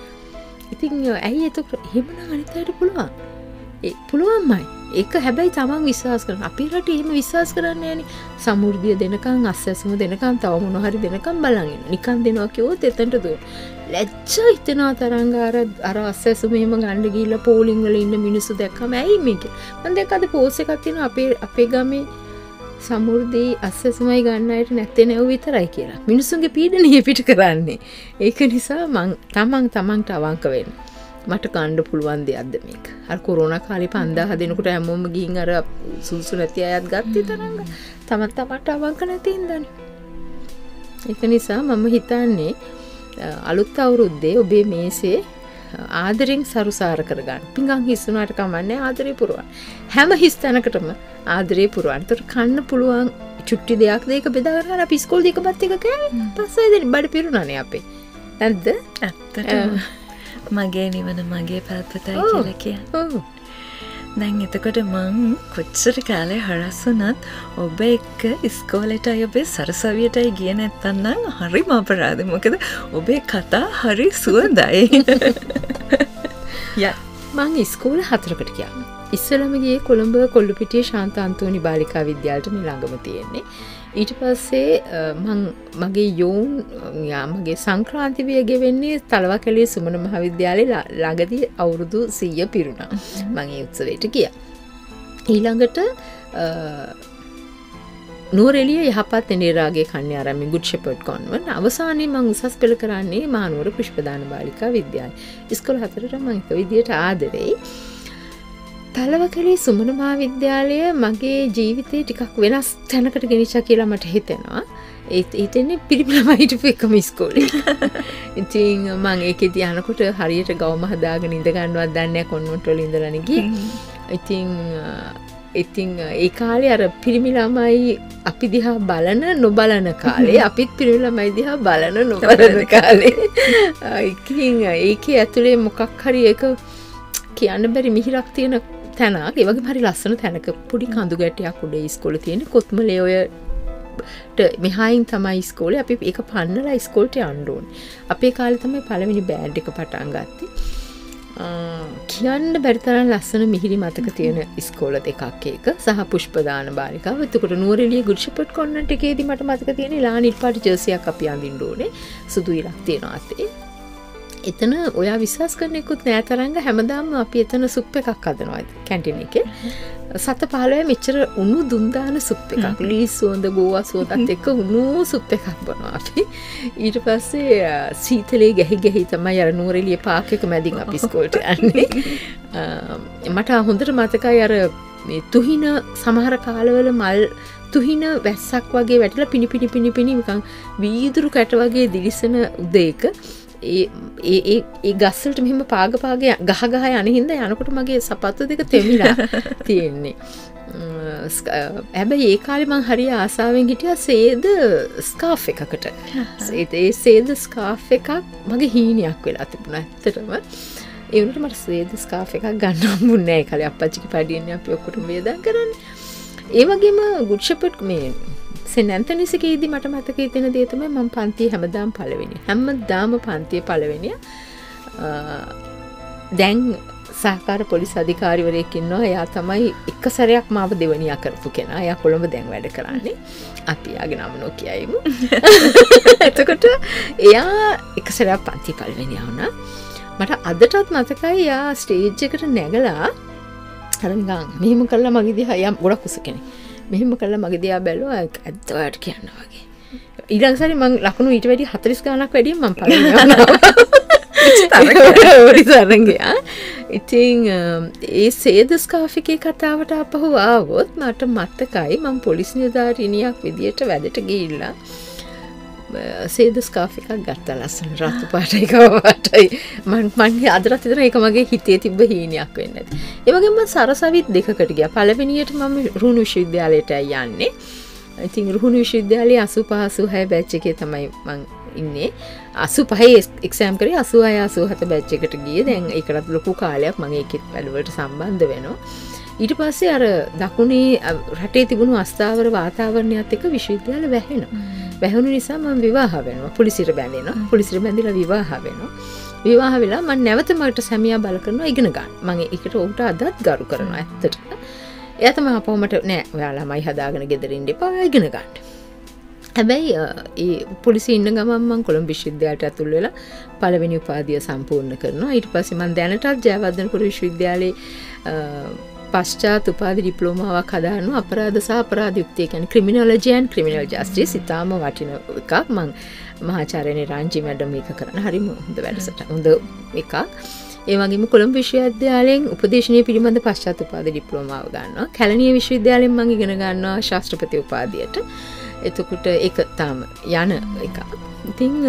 ඉතින් ඇයි ඒක එහෙමනම් අනිත් අයට පුළුවන්. ඒ පුළුවන්මයි. ඒක හැබැයි තමන් විශ්වාස කරන. අපේ රටේ එහෙම විශ්වාස කරන්නේ නැහනේ. සමෘද්ධිය දෙනකන් අස්සැසුම දෙනකන් තව මොන හරි දෙනකන් බලන් ඉන්න. නිකන් දෙනවා කිව්වොත් එතනට දුවන. ලැජ්ජා හිතෙනවා තරංග අර අර අස්සැසුම එහෙම ගන්න ගිහිල්ලා පෝලිං වල ඉන්න මිනිස්සු දැක්කම ඇයි මේක? මම දැක්ක අද පෝස්ට් එකක් තියෙනවා අපේ අපේ ගමේ සමෘද්ධිය අස්සැසුමයි ගන්න අයට නැත්තේ නැව විතරයි කියලා. මිනිස්සුන්ගේ පීඩනය පිට කරන්නේ. ඒක නිසා මං තමන් තමන්ට අවංක වෙන්න. මට කණ්ඩ පුළුවන් දෙයක්ද මේක? අර කොරෝනා කාලේ පන්දාහ දෙනකොට හැමෝම ගිහින් අර සුසු නැති අයත් ගත්තේ තරංග. තමත් තමට අවංක නැතිඳනේ. ඒක නිසා මම හිතන්නේ අලුත් අවුරුද්දේ ඔබේ මේසේ ආදරෙන් සරුසාර කරගන්න. පිඟන් හිස් වුණාට කමන්නේ ආදරේ පුරවන්න. හැම හිස් තැනකටම ආදරේ පුරවන්න. ඒතර කන්න පුළුවන් චුට්ටි දෙයක් දෙක බෙදා ගන්න. අපි ඉස්කෝල් දෙකපත් එක කෑවේ. පස්සෙ දෙන බඩ පිරුණානේ අපේ. නැද්ද? ඇත්තටම මගේ නිවන මගේ පැත්තටයි කියලා කියන්නේ. දැන් එතකොට මං කොච්චර කාලේ හරස් වුණත් ඔබ එක්ක ඉස්කෝලේටයි ඔබේ සරසවියටයි ගියේ නැත්තම් නම් හරිම අපරාධයි. මොකද ඔබේ කතා හරි සුවඳයි. යා මං ඉස්කෝල හතරකට ගියා. ඉස්සෙල්ලාම ගියේ කොළඹ කොල්ලුපිටියේ ශාන්ත අන්තෝනි බාලිකා විද්‍යාලයට මේ ළඟම තියෙන්නේ. ඊට පස්සේ මං මගේ යෝන් යාමගේ සංක්‍රාන්ති විය ගෙවෙන්නේ තලවකැලේ සුමන මහවිද්‍යාලයේ ළඟදී අවුරුදු සීය පිරුණා. මම ඒ උත්සවයට ගියා. ඊළඟට නුවරඑළිය යහපත් එනේරාගේ කන්‍යාරාමයේ good shepherd convent අවසානයේ මම උසස් පෙළ කරන්නේ මහනුවර පුෂ්පදාන බාලිකා විද්‍යාලයේ. ඉස්කෝල හතරට මම එක විදියට ආදරෙයි. තලවකැලේ සුමන මහාවිද්‍යාලය මගේ ජීවිතේ ටිකක් වෙනස් තැනකට ගෙනිච්චා කියලා මට හිතෙනවා. ඒත් හිතෙන්නේ පිළිමම හිටපු එකම ඉස්කෝලේ. ඉතින් මම ඒකේදී යනකොට හරියට ගවම හදාගෙන ඉඳ ගන්නවත් දන්නේ නැහැ. කොන්වෙන්ට් වල ඉඳලානේ ගියේ. ඉතින් ඉතින් ඒ කාලේ අර පිරිමි ළමයි අපි දිහා බලන නොබලන කාලේ අපිත් පිරිමි ළමයි දිහා බලන නොබලන කාලේ. ඉතින් ඒකේ ඇතුලේ මොකක් හරි එක කියන්න බැරි මිහිරක් තියෙන තැනක්. ඒ වගේම හරි ලස්සන තැනක පොඩි කඳු ගැටයක් උඩ ඉස්කෝලේ තියෙන කොත්මලේ ඔයට මෙහායින් තමයි ඉස්කෝලේ. අපි ඒක පන්නලා ඉස්කෝලට යන්න ඕනේ. අපේ කාලේ තමයි පළවෙනි බෑන්ඩ් එක පටන් ගත්තේ. කියන්න බැරි තරම් ලස්සන මිහිරි මතක තියෙන ඉස්කෝල දෙකක් එක සහ පුෂ්පදාන බාරිකාව. එතකොට නුවරඑළිය ගුරුෂපට් කොන්නන්ට් එකේදී මට මතක තියෙන ලානිට් පාට ජර්සියක් අපි අඳින්න ඕනේ. සුදු ඉරක් තියෙනවා අතේ. එතන ඔයා විශ්වාස කරන එක්කුත් නෑ තරංග හැමදාම අපි එතන සුප් එකක් හදනවා කැන්ටින් එකේ. සත පහළොවේ මෙච්චර උණු දුම්දාන සුප් එකක්. ලීස් සෝඳ ගෝවා සෝඳත් එක්ක උණු සුප් එකක් බනවා අපි. ඊට පස්සේ සීතලේ ගැහි ගැහි තමයි අර නුවරඑළිය පාක් එක මැදින් අපි ඉස්කෝලට යන්නේ. මට හොඳට මතකයි අර මේ තුහින සමහර කාලවල මල් තුහින වැස්සක් වගේ වැටලා පිනි පිනි පිනි පිනි නිකන් වීදුරු කැට වගේ දිලිසෙන උදේක ඒ ඒ ඒ ගස්වලට මෙහෙම පාග පාග ගහ ගහ යන හින්දා යනකොට මගේ සපත්තු දෙක තෙමිලා තියෙන්නේ. හැබැයි ඒ කාලේ මං හරිය ආසාවෙන් හිටියා සේද ස්කාෆ් එකකට. ඒ සේද ස්කාෆ් එකක් මගේ හීනයක් වෙලා තිබුණා ඇත්තටම. ඒ වුණාට මට සේද ස්කාෆ් එකක් ගන්න හම්බුනේ නැහැ. ඒ කාලේ අප්පච්චිගේ පැඩියන්නේ අපි ඔක්කොටම වේදන් කරන්නේ. ඒ වගේම ගුඩ් ෂෙපඩ් මේ සෙන් ඇන්තනිස් එකේදී මට මතකයේ තියෙන දේ තමයි මම පන්තියේ හැමදාම පළවෙනිය. හැමදාම පන්තියේ පළවෙනිය. දැන් සහකාර පොලිස් අධිකාරිවරයෙක් ඉන්නවා. එයා තමයි එක සැරයක් මාව දෙවනියා කරපු කෙනා. එයා කොළඹ දැන් වැඩ කරන්නේ. අපි එයාගේ නම නොකියයිමු. එතකොට එයා එක සැරයක් පන්තියේ පළවෙනියා වුණා. මට අදටත් මතකයි එයා ස්ටේජ් එකට නැගලා හරංගම් මෙහෙම කළා මගේ දිහා යා ගොඩක් උස කෙනෙක්. මෙහෙම කළා මගේ දිහා බැලුවා ඇත්ත ඔයාට කියන්න වගේ. ඊළඟ සැරේ මම ලකුණු ඊට වැඩි හතළිස් ගණනක් වැඩියෙන් මම පළවෙනි වුණා. ඉතින් ඒ සේද ස්කාෆ් එකේ කතාවට අපහු ආවොත් මට මතකයි මම පොලිස් නිලධාරිණියක් විදියට වැඩට ගිහිල්ලා සේද ස්කාෆ් එකක් ගත්තා ලස්සන රතු පාට එකක් වටයි. මං මං අදටත් හිතන එක මගේ හිතේ තිබ්බ හීනයක් වෙන්න ඇති. ඒ වගේම මම සරසවිත් දෙකකට ගියා. පළවෙනියට මම රුහුණු විශ්වවිද්‍යාලයටයි යන්නේ. ඉතින් රුහුණු විශ්වවිද්‍යාලයේ අසූපහ අසූහය බැච් එකේ තමයි මං ඉන්නේ. අසූපහේ එක්සෑම් කරේ අසූහය අසූහත බැච් එකට ගියේ. දැන් ඒකටත් ලොකු කාලයක් මම ඒකෙත් වැඩවලට සම්බන්ධ වෙනවා. ඊට පස්සේ අර දකුණේ රටේ තිබුණු අස්ථාවර වාතාවරණයත් එක්ක විශ්වවිද්‍යාල වැහෙනවා. වැහුණු නිසා මම විවාහ වෙනවා. පොලිසියට බැඳෙනවා. පොලිසියට බැඳිලා විවාහ වෙනවා. විවාහ වෙලා මම නැවත මට සැමියා බල කරනවා ඉගෙන ගන්න. මම ඒකට උන්ට අදත් ගරු කරනවා ඇත්තට. එයා තමයි අපව මට නෑ ඔයාලාමයි හදාගෙන ගෙදර ඉන්න එපා ඉගෙන ගන්න. හැබැයි ඒ පොලිසිය ඉන්න ගමන් මම කොළඹ විශ්වවිද්‍යාලයට ඇතුල් වෙලා පළවෙනි උපාධිය සම්පූර්ණ කරනවා. ඊට පස්සේ මම දැනටත් ජයවර්ධනපුර විශ්වවිද්‍යාලයේ පශ්චාත් උපාධි ඩිප්ලෝමාවක් හදාගන්න අපරාධ සහ අපරාධ යුක්තිය කියන්නේ ක්‍රිමිනොලොජි ඇන්ඩ් ක්‍රිමිනල් ජස්ටිස් ඉතාම වටින එකක්. මම මහාචාර්ය නිරංජි මැඩම් මේක කරන හරිම හොඳ වැඩසටහන හොඳ එකක්. ඒ වගේම කොළඹ විශ්වවිද්‍යාලයෙන් උපදේශනීය පිළිබඳ පශ්චාත් උපාධි ඩිප්ලෝමාව ගන්නවා. කැලණිය විශ්වවිද්‍යාලයෙන් මම ඉගෙන ගන්නවා ශාස්ත්‍රපති උපාධියට. එතකොට ඒක තාම යන එකක්. ඉතින් මම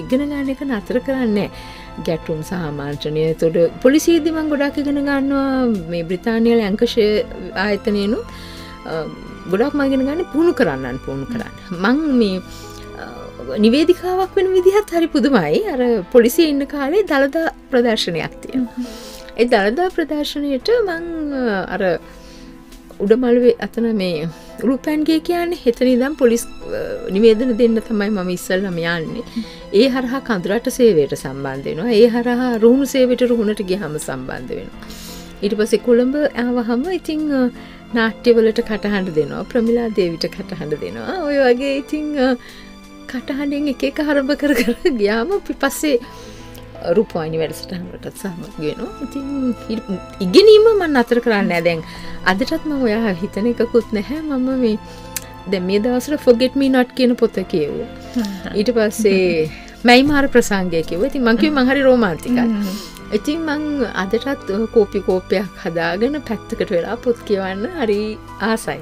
ඉගෙන ගන්න එක නතර කරන්නේ නැහැ. ගැටුම් සාමාන්‍යනේ එතකොට පොලිසියේදී මම ගොඩක් ඉගෙන ගන්නවා මේ බ්‍රිතාන්‍ය ලැංකෂයර් ආයතනයේනු ගොඩක් මම ඉගෙන ගන්න පුහුණු කරන්නන් පුහුණු කරන්න. මම මේ නිවේදිකාවක් වෙන විදිහත් හරි පුදුමයි. අර පොලිසිය ඉන්න කාලේ දළදා ප්‍රදර්ශනයක් තියෙනවා. ඒ දළදා ප්‍රදර්ශනයේට මම අර උඩමළුවේ අතන මේ උළුපැන්ගේ කියන්නේ හෙතන ඉඳන් පොලිස් නිවේදන දෙන්න තමයි මම ඉස්සල්ලාම යන්නේ. ඒ හරහා කඳුරට සේවයට සම්බන්ධ වෙනවා. ඒ හරහා රුහුණු සේවයට රුහුණට ගියාම සම්බන්ධ වෙනවා. ඊට පස්සේ කොළඹ ආවහම ඉතින් නාට්‍යවලට කටහඬ දෙනවා. ප්‍රමිලා දේවිට කටහඬ දෙනවා. ඔය වගේ ඉතින් කටහඬෙන් එක එක හරබ කර කර ගියාම පිපස්සේ රුපයිනි වැඩසටහනකටත් සමග වෙනවා. ඉතින් ඉගෙනීම මම නතර කරන්නේ නැහැ. දැන් අදටත් මම ඔයා හිතන එකකුත් නැහැ. මම මේ දැන් මේ දවස්වල forget me not කියන පොත කියවුවා. ඊට පස්සේ මයි මාර ප්‍රසංගය කියවුවා. ඉතින් මං කිව්වේ මං හරි රොමාන්ටිකයි. ඉතින් මං අදටත් කෝපි කෝපයක් හදාගෙන පැත්තකට වෙලා පොත් කියවන්න හරි ආසයි.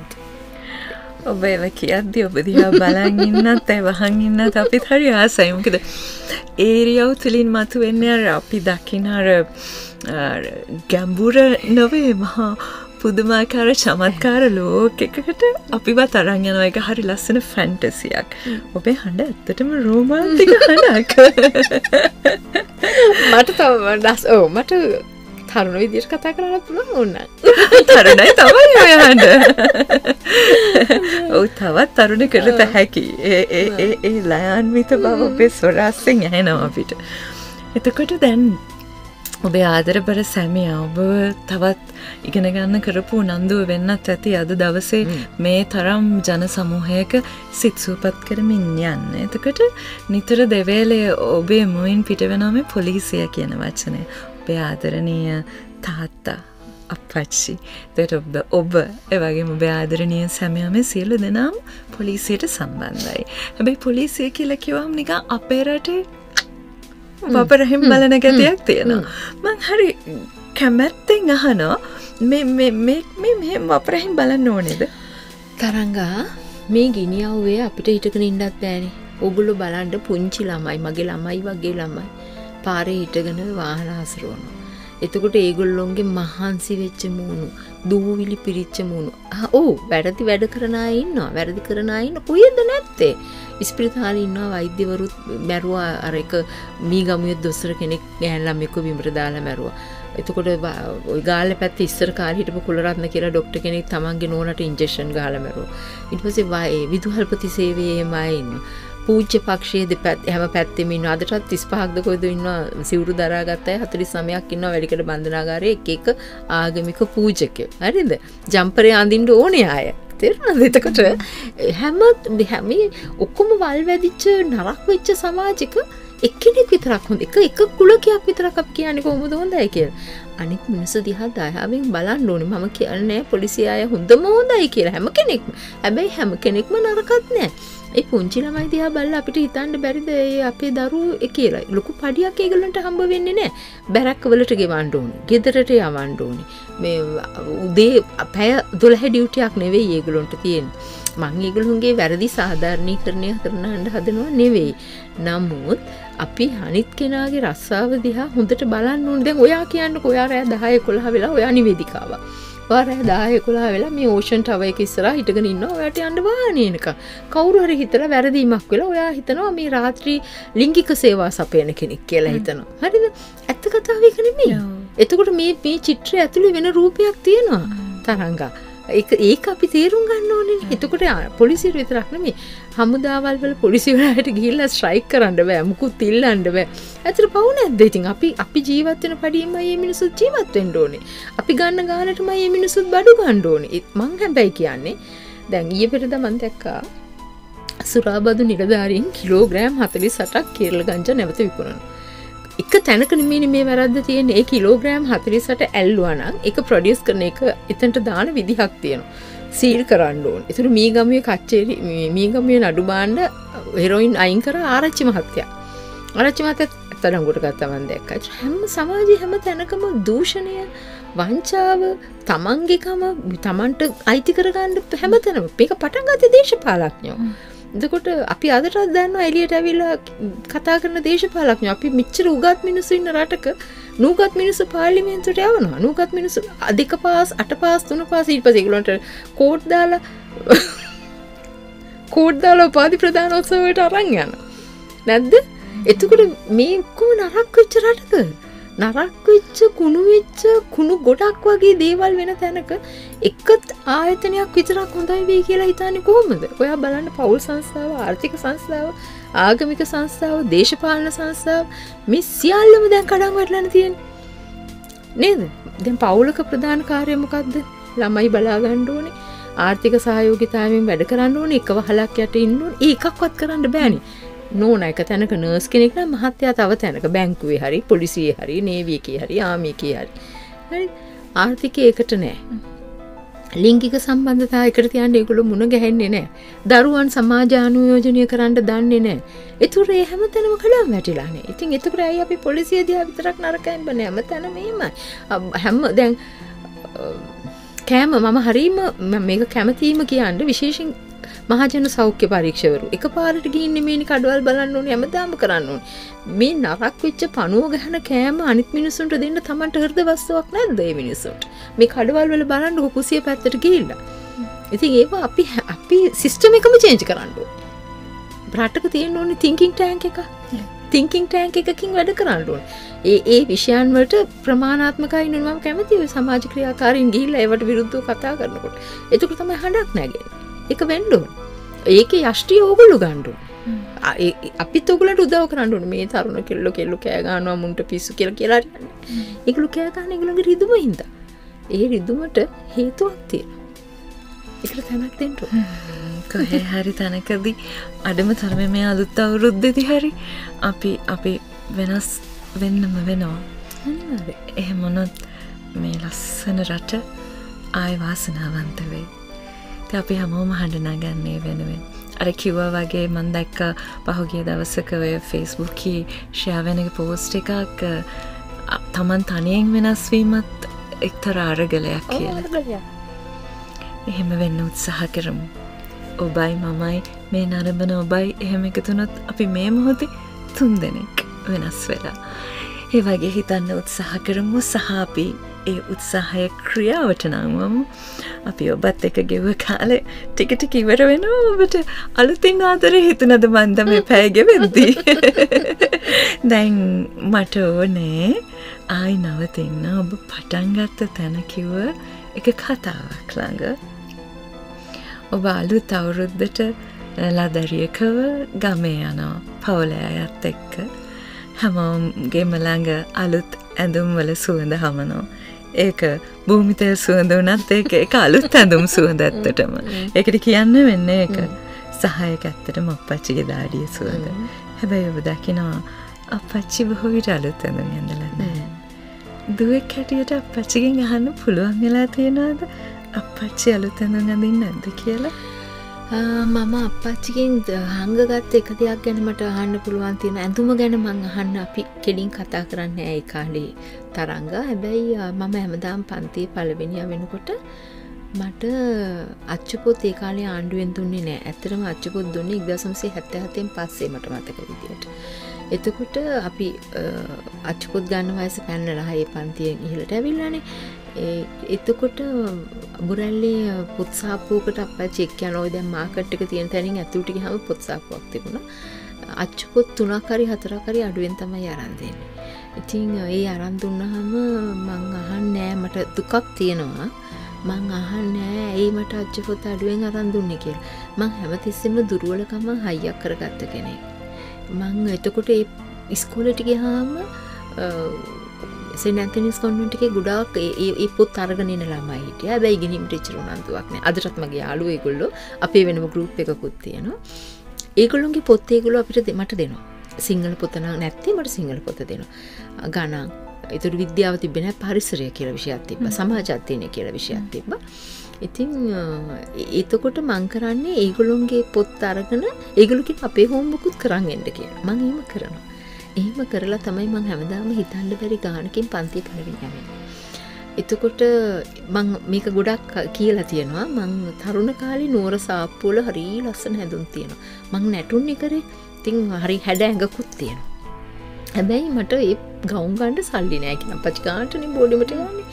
ඔබ එල කියද්දී ඔබ දිහා බලන් ඉන්නත් වහන් ඉන්නත් අපිත් හරි ආසයි. මොකද ඒරියව තුලින් මතුවෙන්නේ අර අපි දකින අර ගැඹුර නොවේ මහා පුදුමාකාර චමත්කාර ලෝකයකට අපිවත් අරන් යනවා. ඒක හරි ලස්සන ෆැන්ටසියක්. ඔබේ හඬ ඇත්තටම රොමාන්ටික හඬක්. මට තව ඔව් මට තරුණ විදියට කතා කරන්න පුළුවන් ඕනනම්. තරුණයි තමයි ඔය හඬ. ඔව් තවත් තරුණ කරත හැකි. ඒ ඒ ඒ ඒ ලයන්විත බව ඔබේ ස්වරයෙන් ඇහෙනවා අපිට. එතකොට දැන් ඔබේ ආදර බර සැමියා ඔබ තවත් ඉගෙන ගන්න කරපු උනන්දුව වෙන්නත් ඇති අද දවසේ මේ තරම් ජන සමූහයක සිත් සූපත් කරමින් යන්න. එතකොට නිතර දෙවේලේ ඔබේ මුවින් පිට වෙනා මේ පොලිසිය කියන වචනේ. ඔබේ ආදරණීය තාත්තා අප්පච්චි. ඒත් ඔබ ඔබ ඒ වගේම ඔබේ ආදරණීය සැමියා මේ සියලු දෙනාම පොලිසියට සම්බන්ධයි. හැබැයි පොලිසිය කියලා කිව්වම නිකන් අපේ රටේ වපරහින් බලන ගතියක් තියෙනවා. මං හරි කැමැත්තෙන් අහනවා මේ මේ මේ මේ වපරහින් බලන්න ඕනේද? තරංගා මේ ගිනියව්වේ අපිට හිටගෙන ඉන්නත් බෑනේ. ඕගොල්ලෝ බලන්න පුංචි ළමයි, මගේ ළමයි වගේ ළමයි පාරේ හිටගෙන වාහන හසුරවනවා. එතකොට ඒගොල්ලොන්ගේ මහන්සි වෙච්ච මූණු, දූවිලි පිරිච්ච මූණු. ඕ වැරදි වැඩ කරන අය ඉන්නවා. වැරදි කරන අය ඉන්න කොහෙද නැත්තේ? ඉස්පිරිතාලේ ඉන්නවා වෛද්‍යවරුත් මැරුවා අර එක මී ගමුවේ දොස්තර කෙනෙක් ගෑනලා මේක විමර දාලා මැරුවා. එතකොට ওই ගාල්ල පැත්තේ ඉස්සර කාලේ හිටපු කුලරත්න කියලා ડોක්ටර් කෙනෙක් තමන්ගේ නෝනට ඉන්ජෙක්ෂන් ගහලා මැරුවා. ඊට පස්සේ වායේ විදුහල්පති සේවයේම ආයෙ ඉන්නවා. පූජ්‍ය පක්ෂයේ දෙපැත්ත හැම පැත්තෙම ඉන්නවා. අදටත් තිස් පහක් ද කොයිද ඉන්නවා සිවුරු දරාගත්ත අය හතළිස් නවයක් ඉන්නවා වැලිකඩ බන්ධනාගාරයේ එක එක ආගමික පූජකයෝ. හරිද? ජම්පරේ අඳින්න ඕනේ අය. තේරුණාද? එතකොට හැම හැම ඔක්කොම වල් වැදිච්ච නරක වෙච්ච සමාජික එක්කෙනෙක් විතරක් හොඳ එක එක කුලකයක් විතරක් අපි කියන්නේ කොහොමද හොඳයි කියලා. අනිත් මිනිස්සු දිහා දයාවෙන් බලන්න ඕනේ. මම කියන්නේ පොලිසිය අය හොඳම හොඳයි කියලා හැම කෙනෙක්ම. හැබැයි හැම කෙනෙක්ම නරකත් නෑ. ඒ පුංචි ළමයි දිහා බලලා අපිට හිතන්න බැරිද ඒ අපේ දරුවෝ කියලා. ලොකු පඩියක් ඒගොල්ලන්ට හම්බ වෙන්නේ නෑ. බැරක්කවලට ගෙවන්න ඕනේ. ගෙදරට යවන්න ඕනේ. මේ උදේ පැය දොළහ ඩියුටියක් නෙවෙයි ඒගොල්ලන්ට තියෙන්නේ. මං ඒගොල්ලන්ගේ වැරදි සාධාරණීකරණය කරන්න හදනව නෙවෙයි. නමුත් අපි අනිත් කෙනාගේ රස්සාව දිහා හොඳට බලන්න ඕනේ. දැන් ඔයා කියන්නේ ඔයා රෑ දහය එකොළහ වෙලා ඔයා නිවේදිකාව. ඔයා රෑ දහය එකොළහ වෙලා මේ ඕෂන් ටවර් එක ඉස්සරහා හිටගෙන ඉන්නවා. ඔයාට යන්න වාහනේ එනකම්. කවුරු හරි හිතලා වැරදීමක් වෙලා ඔයා හිතනවා මේ රාත්‍රී ලිංගික සේවා සපයන කෙනෙක් කියලා හිතනවා. හරිද? ඇත්ත කතාව ඒක නෙමෙයි. එතකොට මේ මේ චිත්‍රය ඇතුලේ වෙන රූපයක් තියෙනවා. තරංගා ඒක ඒක අපි තේරුම් ගන්න ඕනේ. එතකොට පොලිසිය විතරක් නෙමෙයි හමුදාවල් වල පොලිසිය වලට ගිහිල්ලා ස්ට්‍රයික් කරන්න බෑ. මුකුත් ඉල්ලන්න බෑ. ඇතර පවු නැද්ද? ඉතින් අපි අපි ජීවත් වෙන පඩියම මේ මිනිස්සු ජීවත් වෙන්න ඕනේ. අපි ගන්න ගානටම මේ මිනිස්සු බඩු ගන්න ඕනේ. මං හැබැයි කියන්නේ දැන් ඊයේ පෙරේද මං දැක්කා සුරාබදු නිලධාරීන් කිලෝග්‍රෑම් හතළිස් අටක් කේරළ ගංජා නැවත විකුණනවා. එක තැනක නෙමෙයි මේ වැරද්ද තියෙන්නේ. ඒ කිලෝග්‍රෑම් හතළිස් අට ඇල්ලුවා නම් ඒක ප්‍රොඩියුස් කරන එක එතනට දාන විදිහක් තියෙනවා. සීල් කරන්න ඕනේ. ඒතර මී ගමුවේ කච්චේරි මී ගමුවේ නඩු බාණ්ඩ හෙරොයින් අයින් කර ආරච්චි මහත්තයා. ආරච්චි මහත්තයාත් අත්අඩංගුවට ගත්තා මම දැක්කා. හැම සමාජයේ හැම තැනකම දූෂණය, වංචාව, තමන්ගේකම තමන්ට අයිති කරගන්න හැමතැනම මේක පටන් ගත්තේ දේශපාලඥයෝ. එතකොට අපි අදටත් දන්නවා එළියට ඇවිල්ලා කතා කරන දේශපාලඥයෝ අපි මෙච්චර උගත් මිනිස්සු ඉන්න රටක නූගත් මිනිස්සු පාර්ලිමේන්තුවට යවනවා. නූගත් මිනිස්සු දෙක පාස්, අට පාස්, තුන පාස් ඊට පස්සේ ඒගොල්ලන්ට කෝට් දාලා කෝට් දාලා පාදි ප්‍රධාන උත්සවයට අරන් යනවා. නැද්ද? එතකොට මේ කොහොම නරක වෙච්ච රටක නරක වෙච්ච කුණු වෙච්ච කුණු ගොඩක් වගේ දේවල් වෙන තැනක එකත් ආයතනයක් විතරක් හොඳයි වෙයි කියලා හිතන්නේ කොහොමද? ඔයා බලන්න පෞල් සංස්ථාව, ආර්ථික සංස්ථාව, ආගමික සංස්ථාව, දේශපාලන සංස්ථාව මේ සියල්ලම දැන් කඩන් වැටලා තියෙන්නේ. නේද? දැන් පෞලක ප්‍රධාන කාර්යය මොකද්ද? ළමයි බලා ගන්න ඕනේ. ආර්ථික සහයෝගීතාවයෙන් වැඩ කරන්න ඕනේ. එක වහලක් යට ඉන්න ඕනේ. ඒකක්වත් කරන්න බෑනේ. නෝන එක තැනක නර්ස් කෙනෙක් නම් මහත්තයා තව තැනක බැංකුවේ හරි පොලිසියේ හරි නේවියේ හරි ආමියේ හරි. හරිද? ආර්ථිකයකට නෑ. ලිංගික සම්බන්ධතා එකට තියන්න ඒගොල්ලෝ මුණ ගැහෙන්නේ නෑ. දරුවන් සමාජ ආනුයෝජනය කරන්න දන්නේ නෑ. ඒතර ඒ හැමතැනම කලම් වැටිලා නෑ. ඉතින් ඒතර ඇයි අපි පොලිසිය දිහා විතරක් නරකයෙන් බලන්නේ? හැමතැන මෙහෙමයි. හැම දැන් කෑම මම හරීම මේක කැමැතිම කියන්නේ විශේෂයෙන් මහජන සෞඛ්‍ය පරීක්ෂකවරු එකපාරට ගිහින් නෙමෙයි කඩවල් බලන්න ඕනේ. හැමදාම කරන්න ඕනේ. මේ නරක වෙච්ච පණුව ගහන කෑම අනිත් මිනිස්සුන්ට දෙන්න තමන්ට හෘද වස්තුවක් නැද්ද මේ මිනිස්සුන්ට? මේ කඩවල් වල බලන්න කුසිය පැත්තට ගිහිල්ලා. ඉතින් ඒක අපි අපි සිස්ටම් එකම චේන්ජ් කරන්න ඕනේ. රටක තියෙන්න ඕනේ thinking tank එක. thinking tank එකකින් වැඩ කරන්න ඕනේ. ඒ ඒ විෂයන් වලට ප්‍රමාණාත්මකයි නෙවෙයි මම කැමතියි සමාජ ක්‍රියාකාරීන් ගිහිල්ලා ඒවට විරුද්ධව කතා කරනකොට. ඒක තමයි හඬක් නැගෙන්නේ. ඒක වෙන්න ඕනේ. ඒකේ යෂ්ටි ඕගොල්ලෝ ගන්න ඕනේ. අපිත් ඔයගලන්ට උදව් කරන්න ඕනේ මේ තරුණ කෙල්ලෝ කෙල්ලෝ කෑ ගන්නවා මුන්ට පිස්සු කියලා කියලා හරියන්නේ. ඒගොල්ලෝ කෑ ගන්න ඒගොල්ලන්ගේ රිදුම හින්දා. ඒ රිදුමට හේතුවක් තියෙනවා. ඒකට තැනක් දෙන්න ඕනේ. කොහේ හරි තැනකදී අඩම තරමේ මේ අලුත් අවුරුද්දේදී හරි අපි අපි වෙනස් වෙන්නම වෙනවා. අනිවාර්යයෙන්. එහෙම නොත් මේ ලස්සන රට ආය වාසනාවන්ත වෙයි. අපි හැමෝම හඳුනා ගන්න වෙනුවෙන්. අර කිව්වා වගේ මම දැක්ක පහුගිය දවසක ඔය Facebook කී share වෙන එක post එකක් තමන් තනියෙන් වෙනස් වීමත් එක්තරා අරගලයක් කියලා. එහෙම වෙන්න උත්සාහ කරමු. ඔබයි මමයි මේ නරඹන ඔබයි එහෙම එකතුනොත් අපි මේ මොහොතේ තුන් දෙනෙක් වෙනස් වෙලා. ඒ වගේ හිතන්න උත්සාහ කරමු සහ අපි ඒ උත්සාහය ක්‍රියාවට නංවමු. අපි ඔබත් එක ගෙව කාලේ ටික ටික ඉවර වෙනවා. ඔබට අලුතින් ආදරේ හිතුණද මන්ද මේ පැය ගෙවෙද්දී. දැන් මට ඕනේ ආයි නවතින්න ඔබ පටන් ගත්ත තැන කිව්ව එක කතාවක් ළඟ. ඔබ අලුත් අවුරුද්දට ලදරියකව ගමේ යනවා. පවුලයත් එක්ක හැමෝගෙම ළඟ අලුත් ඇඳුම් වල සුවඳ හමනවා. ඒක භූමිතේ සුවඳ උනත් ඒක ඒක අලුත් ඇඳුම් සුවඳ ඇත්තටම. ඒකට කියන්න වෙන්නේ ඒක. සහායක ඇත්තටම අපච්චිගේ දාඩිය සුවඳ. හැබැයි ඔබ දකිනවා අපච්චි බොහෝ විට අලුත් ඇඳුම් ඇඳලා නැහැ. දුවෙක් හැටියට අපච්චිගෙන් අහන්න පුළුවන් වෙලා තියෙනවද? අපච්චි අලුත් ඇඳුම් අඳින්නේ නැද්ද කියලා? මම අපච්චිගෙන් හංගගත් එක දෙයක් ගැන මට අහන්න පුළුවන් තියෙන ඇඳුම ගැන මං අහන්න අපි කෙලින් කතා කරන්නේ නැහැ ඒ කාලේ තරංග. හැබැයි මම හැමදාම පන්තියේ පළවෙනියා වෙනකොට මට අච්චුපොත් ඒ කාලේ ආණ්ඩුවෙන් දුන්නේ නැහැ. ඇත්තටම අච්චුපොත් දුන්නේ එක්දහස් නවසිය හැත්තෑ හතෙන් පස්සේ මට මතක විදියට. එතකොට අපි අච්චුපොත් ගන්න වයස පැනලා හයේ පන්තියෙන් ඉහළට ඇවිල්ලානේ. එතකොට අබුරැල්ලේ පොත්සාප්පුවකට අපච්චි එක්ක යනවා. දැන් මාකට් එක තියෙන තැනින් ඇතුළට ගියාම පොත්සාප්පුවක් තිබුණා. අච්චු පොත් තුනක් හරි හතරක් හරි අඩුවෙන් තමයි අරන් දෙන්නේ. ඉතින් ඒ අරන් දුන්නාම මං අහන්නේ මට දුකක් තියෙනවා. මං අහන්නේ ඇයි මට අච්චු පොත් අඩුවෙන් අරන් දුන්නේ කියලා. මං හැමතිස්සෙම දුර්වලකම හයියක් කරගත්ත කෙනෙක්. මං එතකොට ඒ ඉස්කෝලේට ගියාම සෙනැන්තනිස් කොන්වෙන්ට් එකේ ගොඩාක් ඒ පොත් අරගෙන ඉන්න ළමයි හිටියා. හැබැයි ගිහින් ටීචර් උනන්දුවක් නෑ. අදටත් මගේ යාළුවෝ ඒගොල්ලෝ අපේ වෙනම ගෲප් එකකුත් තියෙනවා. ඒගොල්ලෝගේ පොත් ඒගොල්ලෝ අපිට මට දෙනවා. සිංහල පොත නම් නැත්නම් මට සිංහල පොත දෙනවා. ගණන්. ඒතර විද්‍යාව තිබ්බේ නෑ. පරිසරය කියලා විෂයක් තිබ්බා. සමාජ අධ්‍යයනය කියලා විෂයක් තිබ්බා. ඉතින් එතකොට මං කරන්නේ ඒගොල්ලෝගේ පොත් අරගෙන ඒගොල්ලෝකින් අපේ හෝම්වර්ක් උත් කරන් එන්න කියලා. මං එහෙම කරනවා. එහෙම කරලා තමයි මං හැමදාම හිතන්න බැරි ගානකින් පන්තිය කරගෙන යන්නේ. එතකොට මං මේක ගොඩක් කියලා තියෙනවා. මං තරුණ කාලේ නෝර සාප්පු වල හරි ලස්සන හැඳුම් තියෙනවා. මං නැටුන්නේ කරේ. ඉතින් හරි හැඩ ඇඟකුත් තියෙනවා. හැබැයි මට ඒ ගවුම් ගන්න සල්ලි නෑ කියලා. පච්චි ගානටනේ බෝඩිමට ගන්නේ.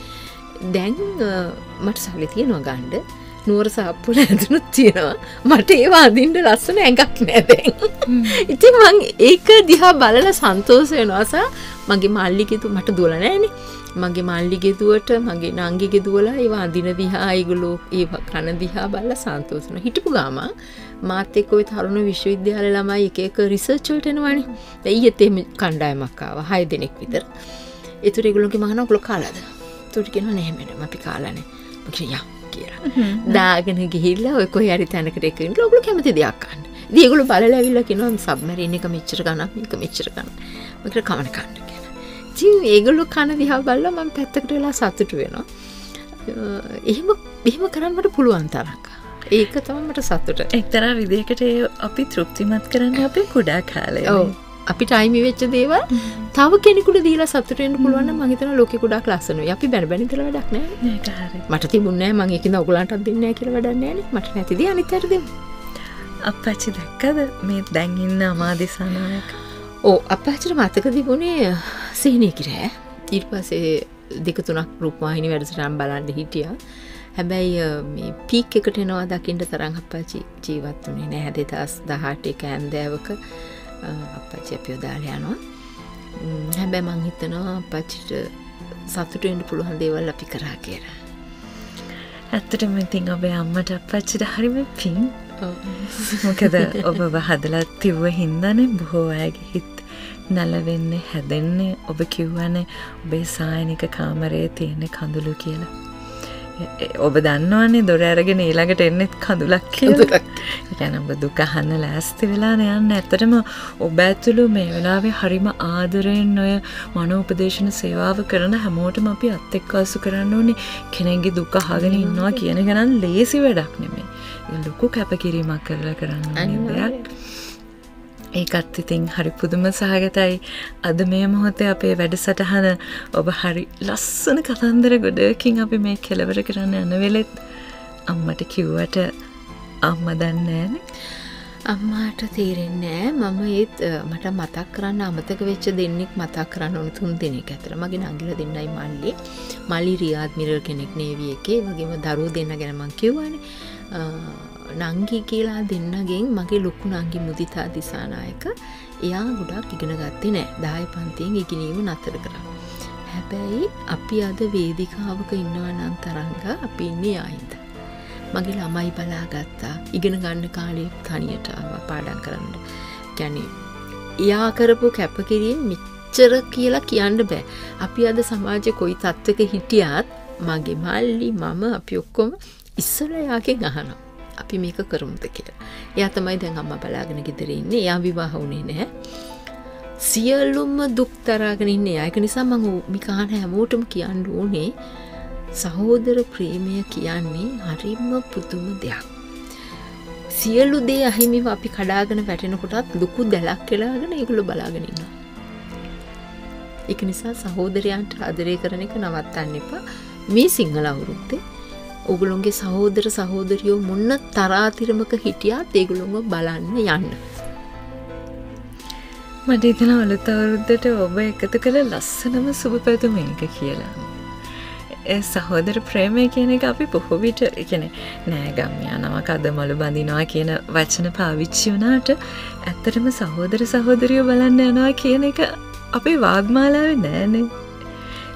දැන් මට සල්ලි තියෙනවා ගන්න. නෝර සාප්පු වල ඇඳුනුත් තියෙනවා. මට ඒවා අඳින්න ලස්සන ඇඟක් නෑ දැන්. ඉතින් මං ඒක දිහා බලලා සන්තෝෂ වෙනවා. මගේ මල්ලිගේ දුව මට දුවලා නෑනේ. මගේ මල්ලිගේ දුවට මගේ නංගිගේ දුවලා ඒවා අඳින දිහා ඒගොල්ලෝ ඒවා කන දිහා බලලා සන්තෝෂ වෙනවා. හිටපු ගාම මාත් එක්ක ওই තරුණ විශ්වවිද්‍යාල ළමයි එක එක රිසර්ච් වලට එනවනේ. ඊයේත් එහෙම කණ්ඩායමක් ආවා හය දෙනෙක් විතර. ඒතර ඒගොල්ලෝගේ මහාන ඔගොල්ලෝ කාලාද? ඒතර කියනවා නෑ මැඩම් අපි කාලා නෑ. මම කිව්වා දාගෙන ගිහිල්ලා ඔය කොහේ හරි තැනකට එක ඉන්න ඔයගොල්ලෝ කැමති දෙයක් ගන්න. ඉතින් ඒගොල්ලෝ බලලා ඇවිල්ලා කියනවා සබ්මරින් එක මෙච්චර ගණක් මේක මෙච්චර ගණක්. මම කර කමන කන්න කියලා. ඉතින් ඒගොල්ලෝ කන දිහා බලලා මම පැත්තකට වෙලා සතුටු වෙනවා. එහෙම එහෙම කරන්න මට පුළුවන් තරක්. ඒක තමයි මට සතුට. එක්තරා විදිහකට අපි තෘප්තිමත් කරන්නේ අපේ කුඩා කාලේ. ඔව්. අපිට අයිමි වෙච්ච දේවල් තව කෙනෙකුට දීලා සතුට වෙන්න පුළුවන් නම් මම හිතනවා ලෝකෙ ගොඩාක් ලස්සනයි. අපි බැන බැන ඉතල වැඩක් නෑ. ඒක හරියි. මට තිබුණේ නෑ මම ඒකින්ද ඔයගලන්ටත් දෙන්නේ නෑ කියලා වැඩක් නෑනේ. මට නැති දේ අනිත් අයට දෙමු. අප්පච්චි දැක්කද මේ දැන් ඉන්න අමා දිසානායක? ඔව් අප්පච්චිට මතක තිබුණේ සිහිනේ කිරෑ. ඊට පස්සේ දෙක තුනක් රූපවාහිනී වැඩසටහන් බලන්න හිටියා. හැබැයි මේ පීක් එකට එනවා දකින්න තරම් අප්පච්චි ජීවත් වුණේ නෑ. දෙදහස් දහඅට එක හැන්දෑවක අපච්චි අපිව දාලා යනවා. හැබැයි මං හිතනවා අපච්චිට සතුටු වෙන්න පුළුවන් දේවල් අපි කරා කියලා. ඇත්තටම ඉතින් ඔබේ අම්මට අපච්චිට හරිම පිං. මොකද ඔබ හදලා තිබ්ව හින්දානේ බොහෝ අයගේ හිත නලවෙන්නේ හැදෙන්නේ ඔබ කිව්වනේ ඔබේ සායනික කාමරයේ තියෙන කඳුළු කියලා. ඔබ දන්නවනේ දොර අරගෙන ඊළඟට එන්නේ කඳුලක් කියලා. ඒ කියන්නේ ඔබ දුක හන්න ලෑස්ති වෙලා නෑන්න. ඇත්තටම ඔබ ඇතුළු මේ වෙලාවේ හරිම ආදරයෙන් ඔය මනෝපදේශන සේවාව කරන හැමෝටම අපි අත් එක්ක අසු කරන්න ඕනේ. කෙනෙක්ගේ දුක අහගෙන ඉන්නවා කියන එක නම් ලේසි වැඩක් නෙමෙයි. ලොකු කැපකිරීමක් කරලා කරන්න දෙයක්. ඒකත් ඉතින් හරි පුදුම සහගතයි. අද මේ මොහොතේ අපේ වැඩසටහන ඔබ හරි ලස්සන කතන්දර ගොඩකින් අපි මේ කෙලවර කරන්න යන වෙලෙත් අම්මට කිව්වට අම්මා දන්නේ නෑනේ. අම්මාට තේරෙන්නේ නෑ මම ඒත් මට මතක් කරන්න අමතක වෙච්ච දෙන්නෙක් මතක් කරන්න ඕන තුන් දිනක අතර මගේ නංගිලා දෙන්නයි මල්ලි. මල්ලි රියාඩ් මිරර් කෙනෙක් නේවි එකේ වගේම දරුවෝ දෙන්න ගැන මං කිව්වානේ. නංගි කියලා දෙන්නගෙන් මගේ ලොකු නංගි මුදිතා දිසානායක එයා ගොඩක් ඉගෙන ගත්තේ නෑ. දාය පන්තියෙන් ඉගෙනීම නතර කරා. හැබැයි අපි අද වේදිකාවක ඉන්නවා නම් තරංග අපි ඉන්නේ ආයිත්. මගේ ළමයි බලාගත්තා. ඉගෙන ගන්න කාලේ තනියට ආවා පාඩම් කරන්න. يعني එයා කරපු කැපකිරීම මෙච්චර කියලා කියන්න බෑ. අපි අද සමාජයේ කොයි තත්වයක හිටියත් මගේ මල්ලි මම අපි ඔක්කොම ඉස්සරලා යාගෙන් අහනවා. අපි මේක කරමුද කියලා. එයා තමයි දැන් අම්මා බලාගෙන ගෙදර ඉන්නේ. එයා විවාහ වුණේ නැහැ. සියලුම දුක් දරාගෙන ඉන්නේ. ඒක නිසා මම මිකාන හැමෝටම කියන්න ඕනේ සහෝදර ප්‍රේමය කියන්නේ හරිම පුදුම දෙයක්. සියලු දේ අහිමිව අපි කඩාගෙන වැටෙනකොටත් ලොකු දැලක් කියලාගෙන ඒගොල්ලෝ බලාගෙන ඉන්නවා. ඒක නිසා සහෝදරයන්ට ආදරය කරන එක නවත්තන්න එපා. මේ සිංහල අවුරුද්දේ ඔගලුන්ගේ සහෝදර සහෝදරියෝ මුන්න තරාතිරමක හිටියත් ඒගොල්ලෝම බලන්න යන්න. මට ඉතන අලුත් අවුරුද්දට ඔබ එකතු කළ ලස්සනම සුබපැතුම් එක කියලා. ඒ සහෝදර ප්‍රේමය කියන එක අපි බොහෝ විට කියන්නේ නෑ ගම් යනවා කදමළු බඳිනවා කියන වචන පාවිච්චි වුණාට ඇත්තටම සහෝදර සහෝදරියෝ බලන්න යනවා කියන එක අපේ වාග්මාලාවේ නෑනේ.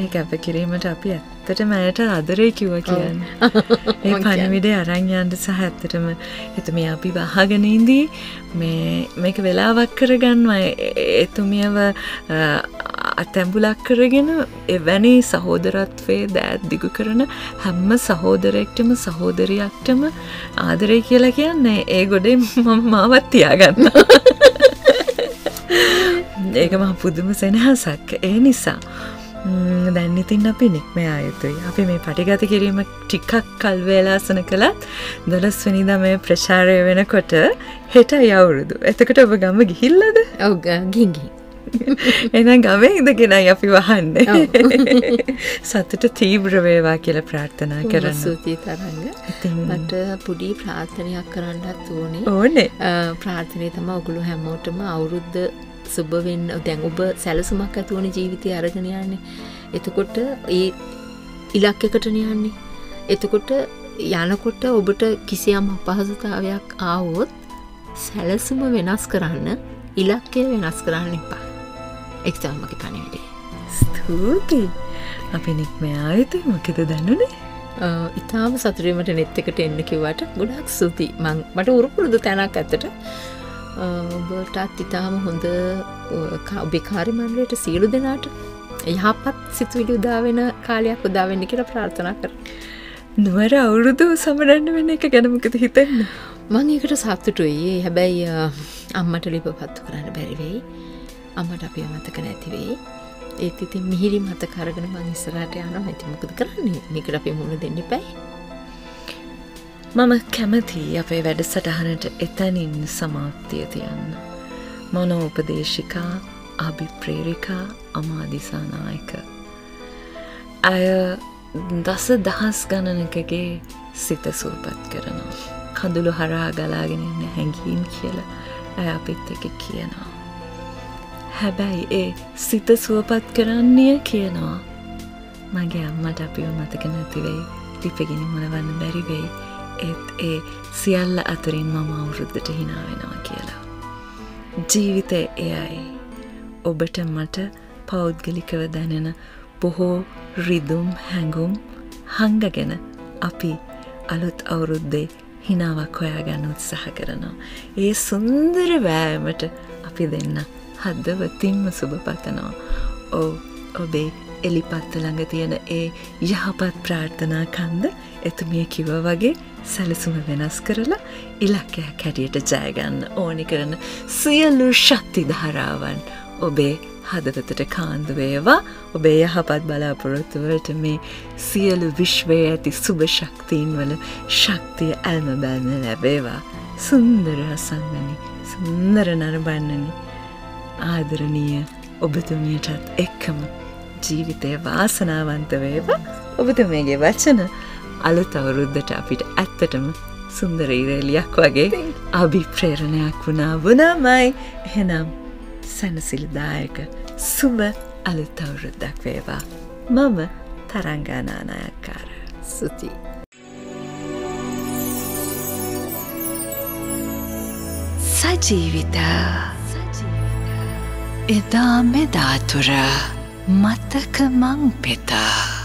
ඒ කැපකිරීමට අපි ඇත්තටම ඇයට ආදරේ කිව්වා කියන්නේ. ඒ පණිවිඩය අරන් යන්න සහ ඇත්තටම එතුමිය අපි වහගෙන ඉඳී මේ මේක වෙලාවක් කරගන්නවා. එතුමියව අතැඹුලක් කරගෙන එවැනි සහෝදරත්වයේ දෑත් දිගු කරන හැම සහෝදරෙක්ටම සහෝදරියක්ටම ආදරේ කියලා කියන්නේ ඒ ගොඩේ මම මාවත් තියාගන්නවා. ඒක මහ පුදුම සෙනහසක්. ඒ නිසා දැන් ඉතින් අපි නික්මයා යුතුයි. අපි මේ පටිගත කිරීම ටිකක් කල් වේලාසන කළත් දොළොස් වෙනිදා මේ ප්‍රචාරය වෙනකොට හෙටයි අවුරුදු. එතකොට ඔබ ගම ගිහිල්ලාද? ඔව් ගිහින් ගිහින්. එහෙනම් ගමේ ඉඳගෙනයි අපි වහන්නේ. සතුට තීව්‍ර වේවා කියලා ප්‍රාර්ථනා කරනවා. සුති තරංග. මට පුඩි ප්‍රාර්ථනාවක් කරන්නත් ඕනේ. ඕනේ. ප්‍රාර්ථනේ තමයි ඔගොල්ලෝ හැමෝටම අවුරුද්ද සුබ වෙන්න. දැන් ඔබ සැලසුමක් ඇති වුණ ජීවිතය අරගෙන යන්නේ. එතකොට ඒ ඉලක්කයකට යන්නේ. එතකොට යනකොට ඔබට කිසියම් අපහසුතාවයක් ආවොත් සැලසුම වෙනස් කරන්න, ඉලක්කය වෙනස් කරන්න එපා. ඒක තමයි මගේ පණිවිඩය. ස්තුතියි. අපි නික්මේ ආයෙත් මොකද දන්නුනේ? ඉතාලම සතුටුමට net එකට එන්න කිව්වට ගොඩක් ස්තුතියි. මම මට උරුපුරුදු තැනක් ඇත්තට. ඔබටත් ඉතාම හොඳ ඔබේ කාර්යමණ්ඩලයට සියලු දෙනාට යහපත් සිතුවිලි උදා වෙන කාලයක් උදා වෙන්න කියලා ප්‍රාර්ථනා කරනවා. නුවර අවුරුදු සමරන්න වෙන එක ගැන මොකද හිතන්නේ? මම ඒකට සතුටුයි. හැබැයි අම්මට ලිපපත්තු කරන්න බැරි වෙයි. අම්මට අපිව මතක නැති වෙයි. ඒත් ඉතින් මිහිරි මතක අරගෙන මම ඉස්සරහට යනවා. ඉතින් මොකද කරන්නේ? මේකට අපි මුහුණ දෙන්න එපයි. මම කැමතියි අපේ වැඩසටහනට එතනින් සමාප්තිය තියන්න. මනෝපදේශිකා අභිප්‍රේරිකා අමා දිසානායක. අය දස දහස් ගණනකගේ සිත සුවපත් කරනවා. කඳුළු හරහා ගලාගෙන ඉන්න හැඟීම් කියලා අය අපිත් එක්ක කියනවා. හැබැයි ඒ සිත සුවපත් කරන්නේ කියනවා මගේ අම්මට අපිව මතක නැති වෙයි. beginning muna vanna beri veyi. ඒත් ඒ සියල්ල අතරින් මම අවුරුද්දට hina වෙනවා කියලා. ජීවිතය එයයි. ඔබට මට පෞද්ගලිකව දැනෙන බොහෝ රිදුම් හැඟුම් හංගගෙන අපි අලුත් අවුරුද්දේ හිනාවක් හොයාගන්න උත්සාහ කරනවා. ඒ සුන්දර වෑයමට අපි දෙන්න හදවතින්ම සුබ පතනවා. ඔව් ඔබේ එලිපත්ත ළඟ තියෙන ඒ යහපත් ප්‍රාර්ථනා කන්ද එතුමිය කිව්වා වගේ සැලසුම වෙනස් කරලා ඉලක්කයක් හැටියට ජය ගන්න ඕනි කරන සියලු ශක්ති ධාරාවන් ඔබේ හදවතට කාන්දු වේවා. ඔබේ යහපත් බලාපොරොත්තු වලට මේ සියලු විශ්වයේ ඇති සුබ ශක්තියින් වල ශක්තිය ඇල්ම බැල්ම ලැබේවා. සුන්දර හසන්නනි, සුන්දර නරඹන්නනි, ආදරණීය ඔබතුමියටත් එක්කම ජීවිතය වාසනාවන්ත වේවා. ඔබතුමියගේ වචන අලුත් අවුරුද්දට අපිට ඇත්තටම සුන්දර ඉරෙලියක් වගේ අභිප්‍රේරණයක් වුණා වුණාමයි. එහෙනම් සැනසිලිදායක සුබ අලුත් අවුරුද්දක් වේවා. මම තරංගානායක්කාර සුති. සජීවිතා එදා මෙදාතුර මතක මං පෙතා.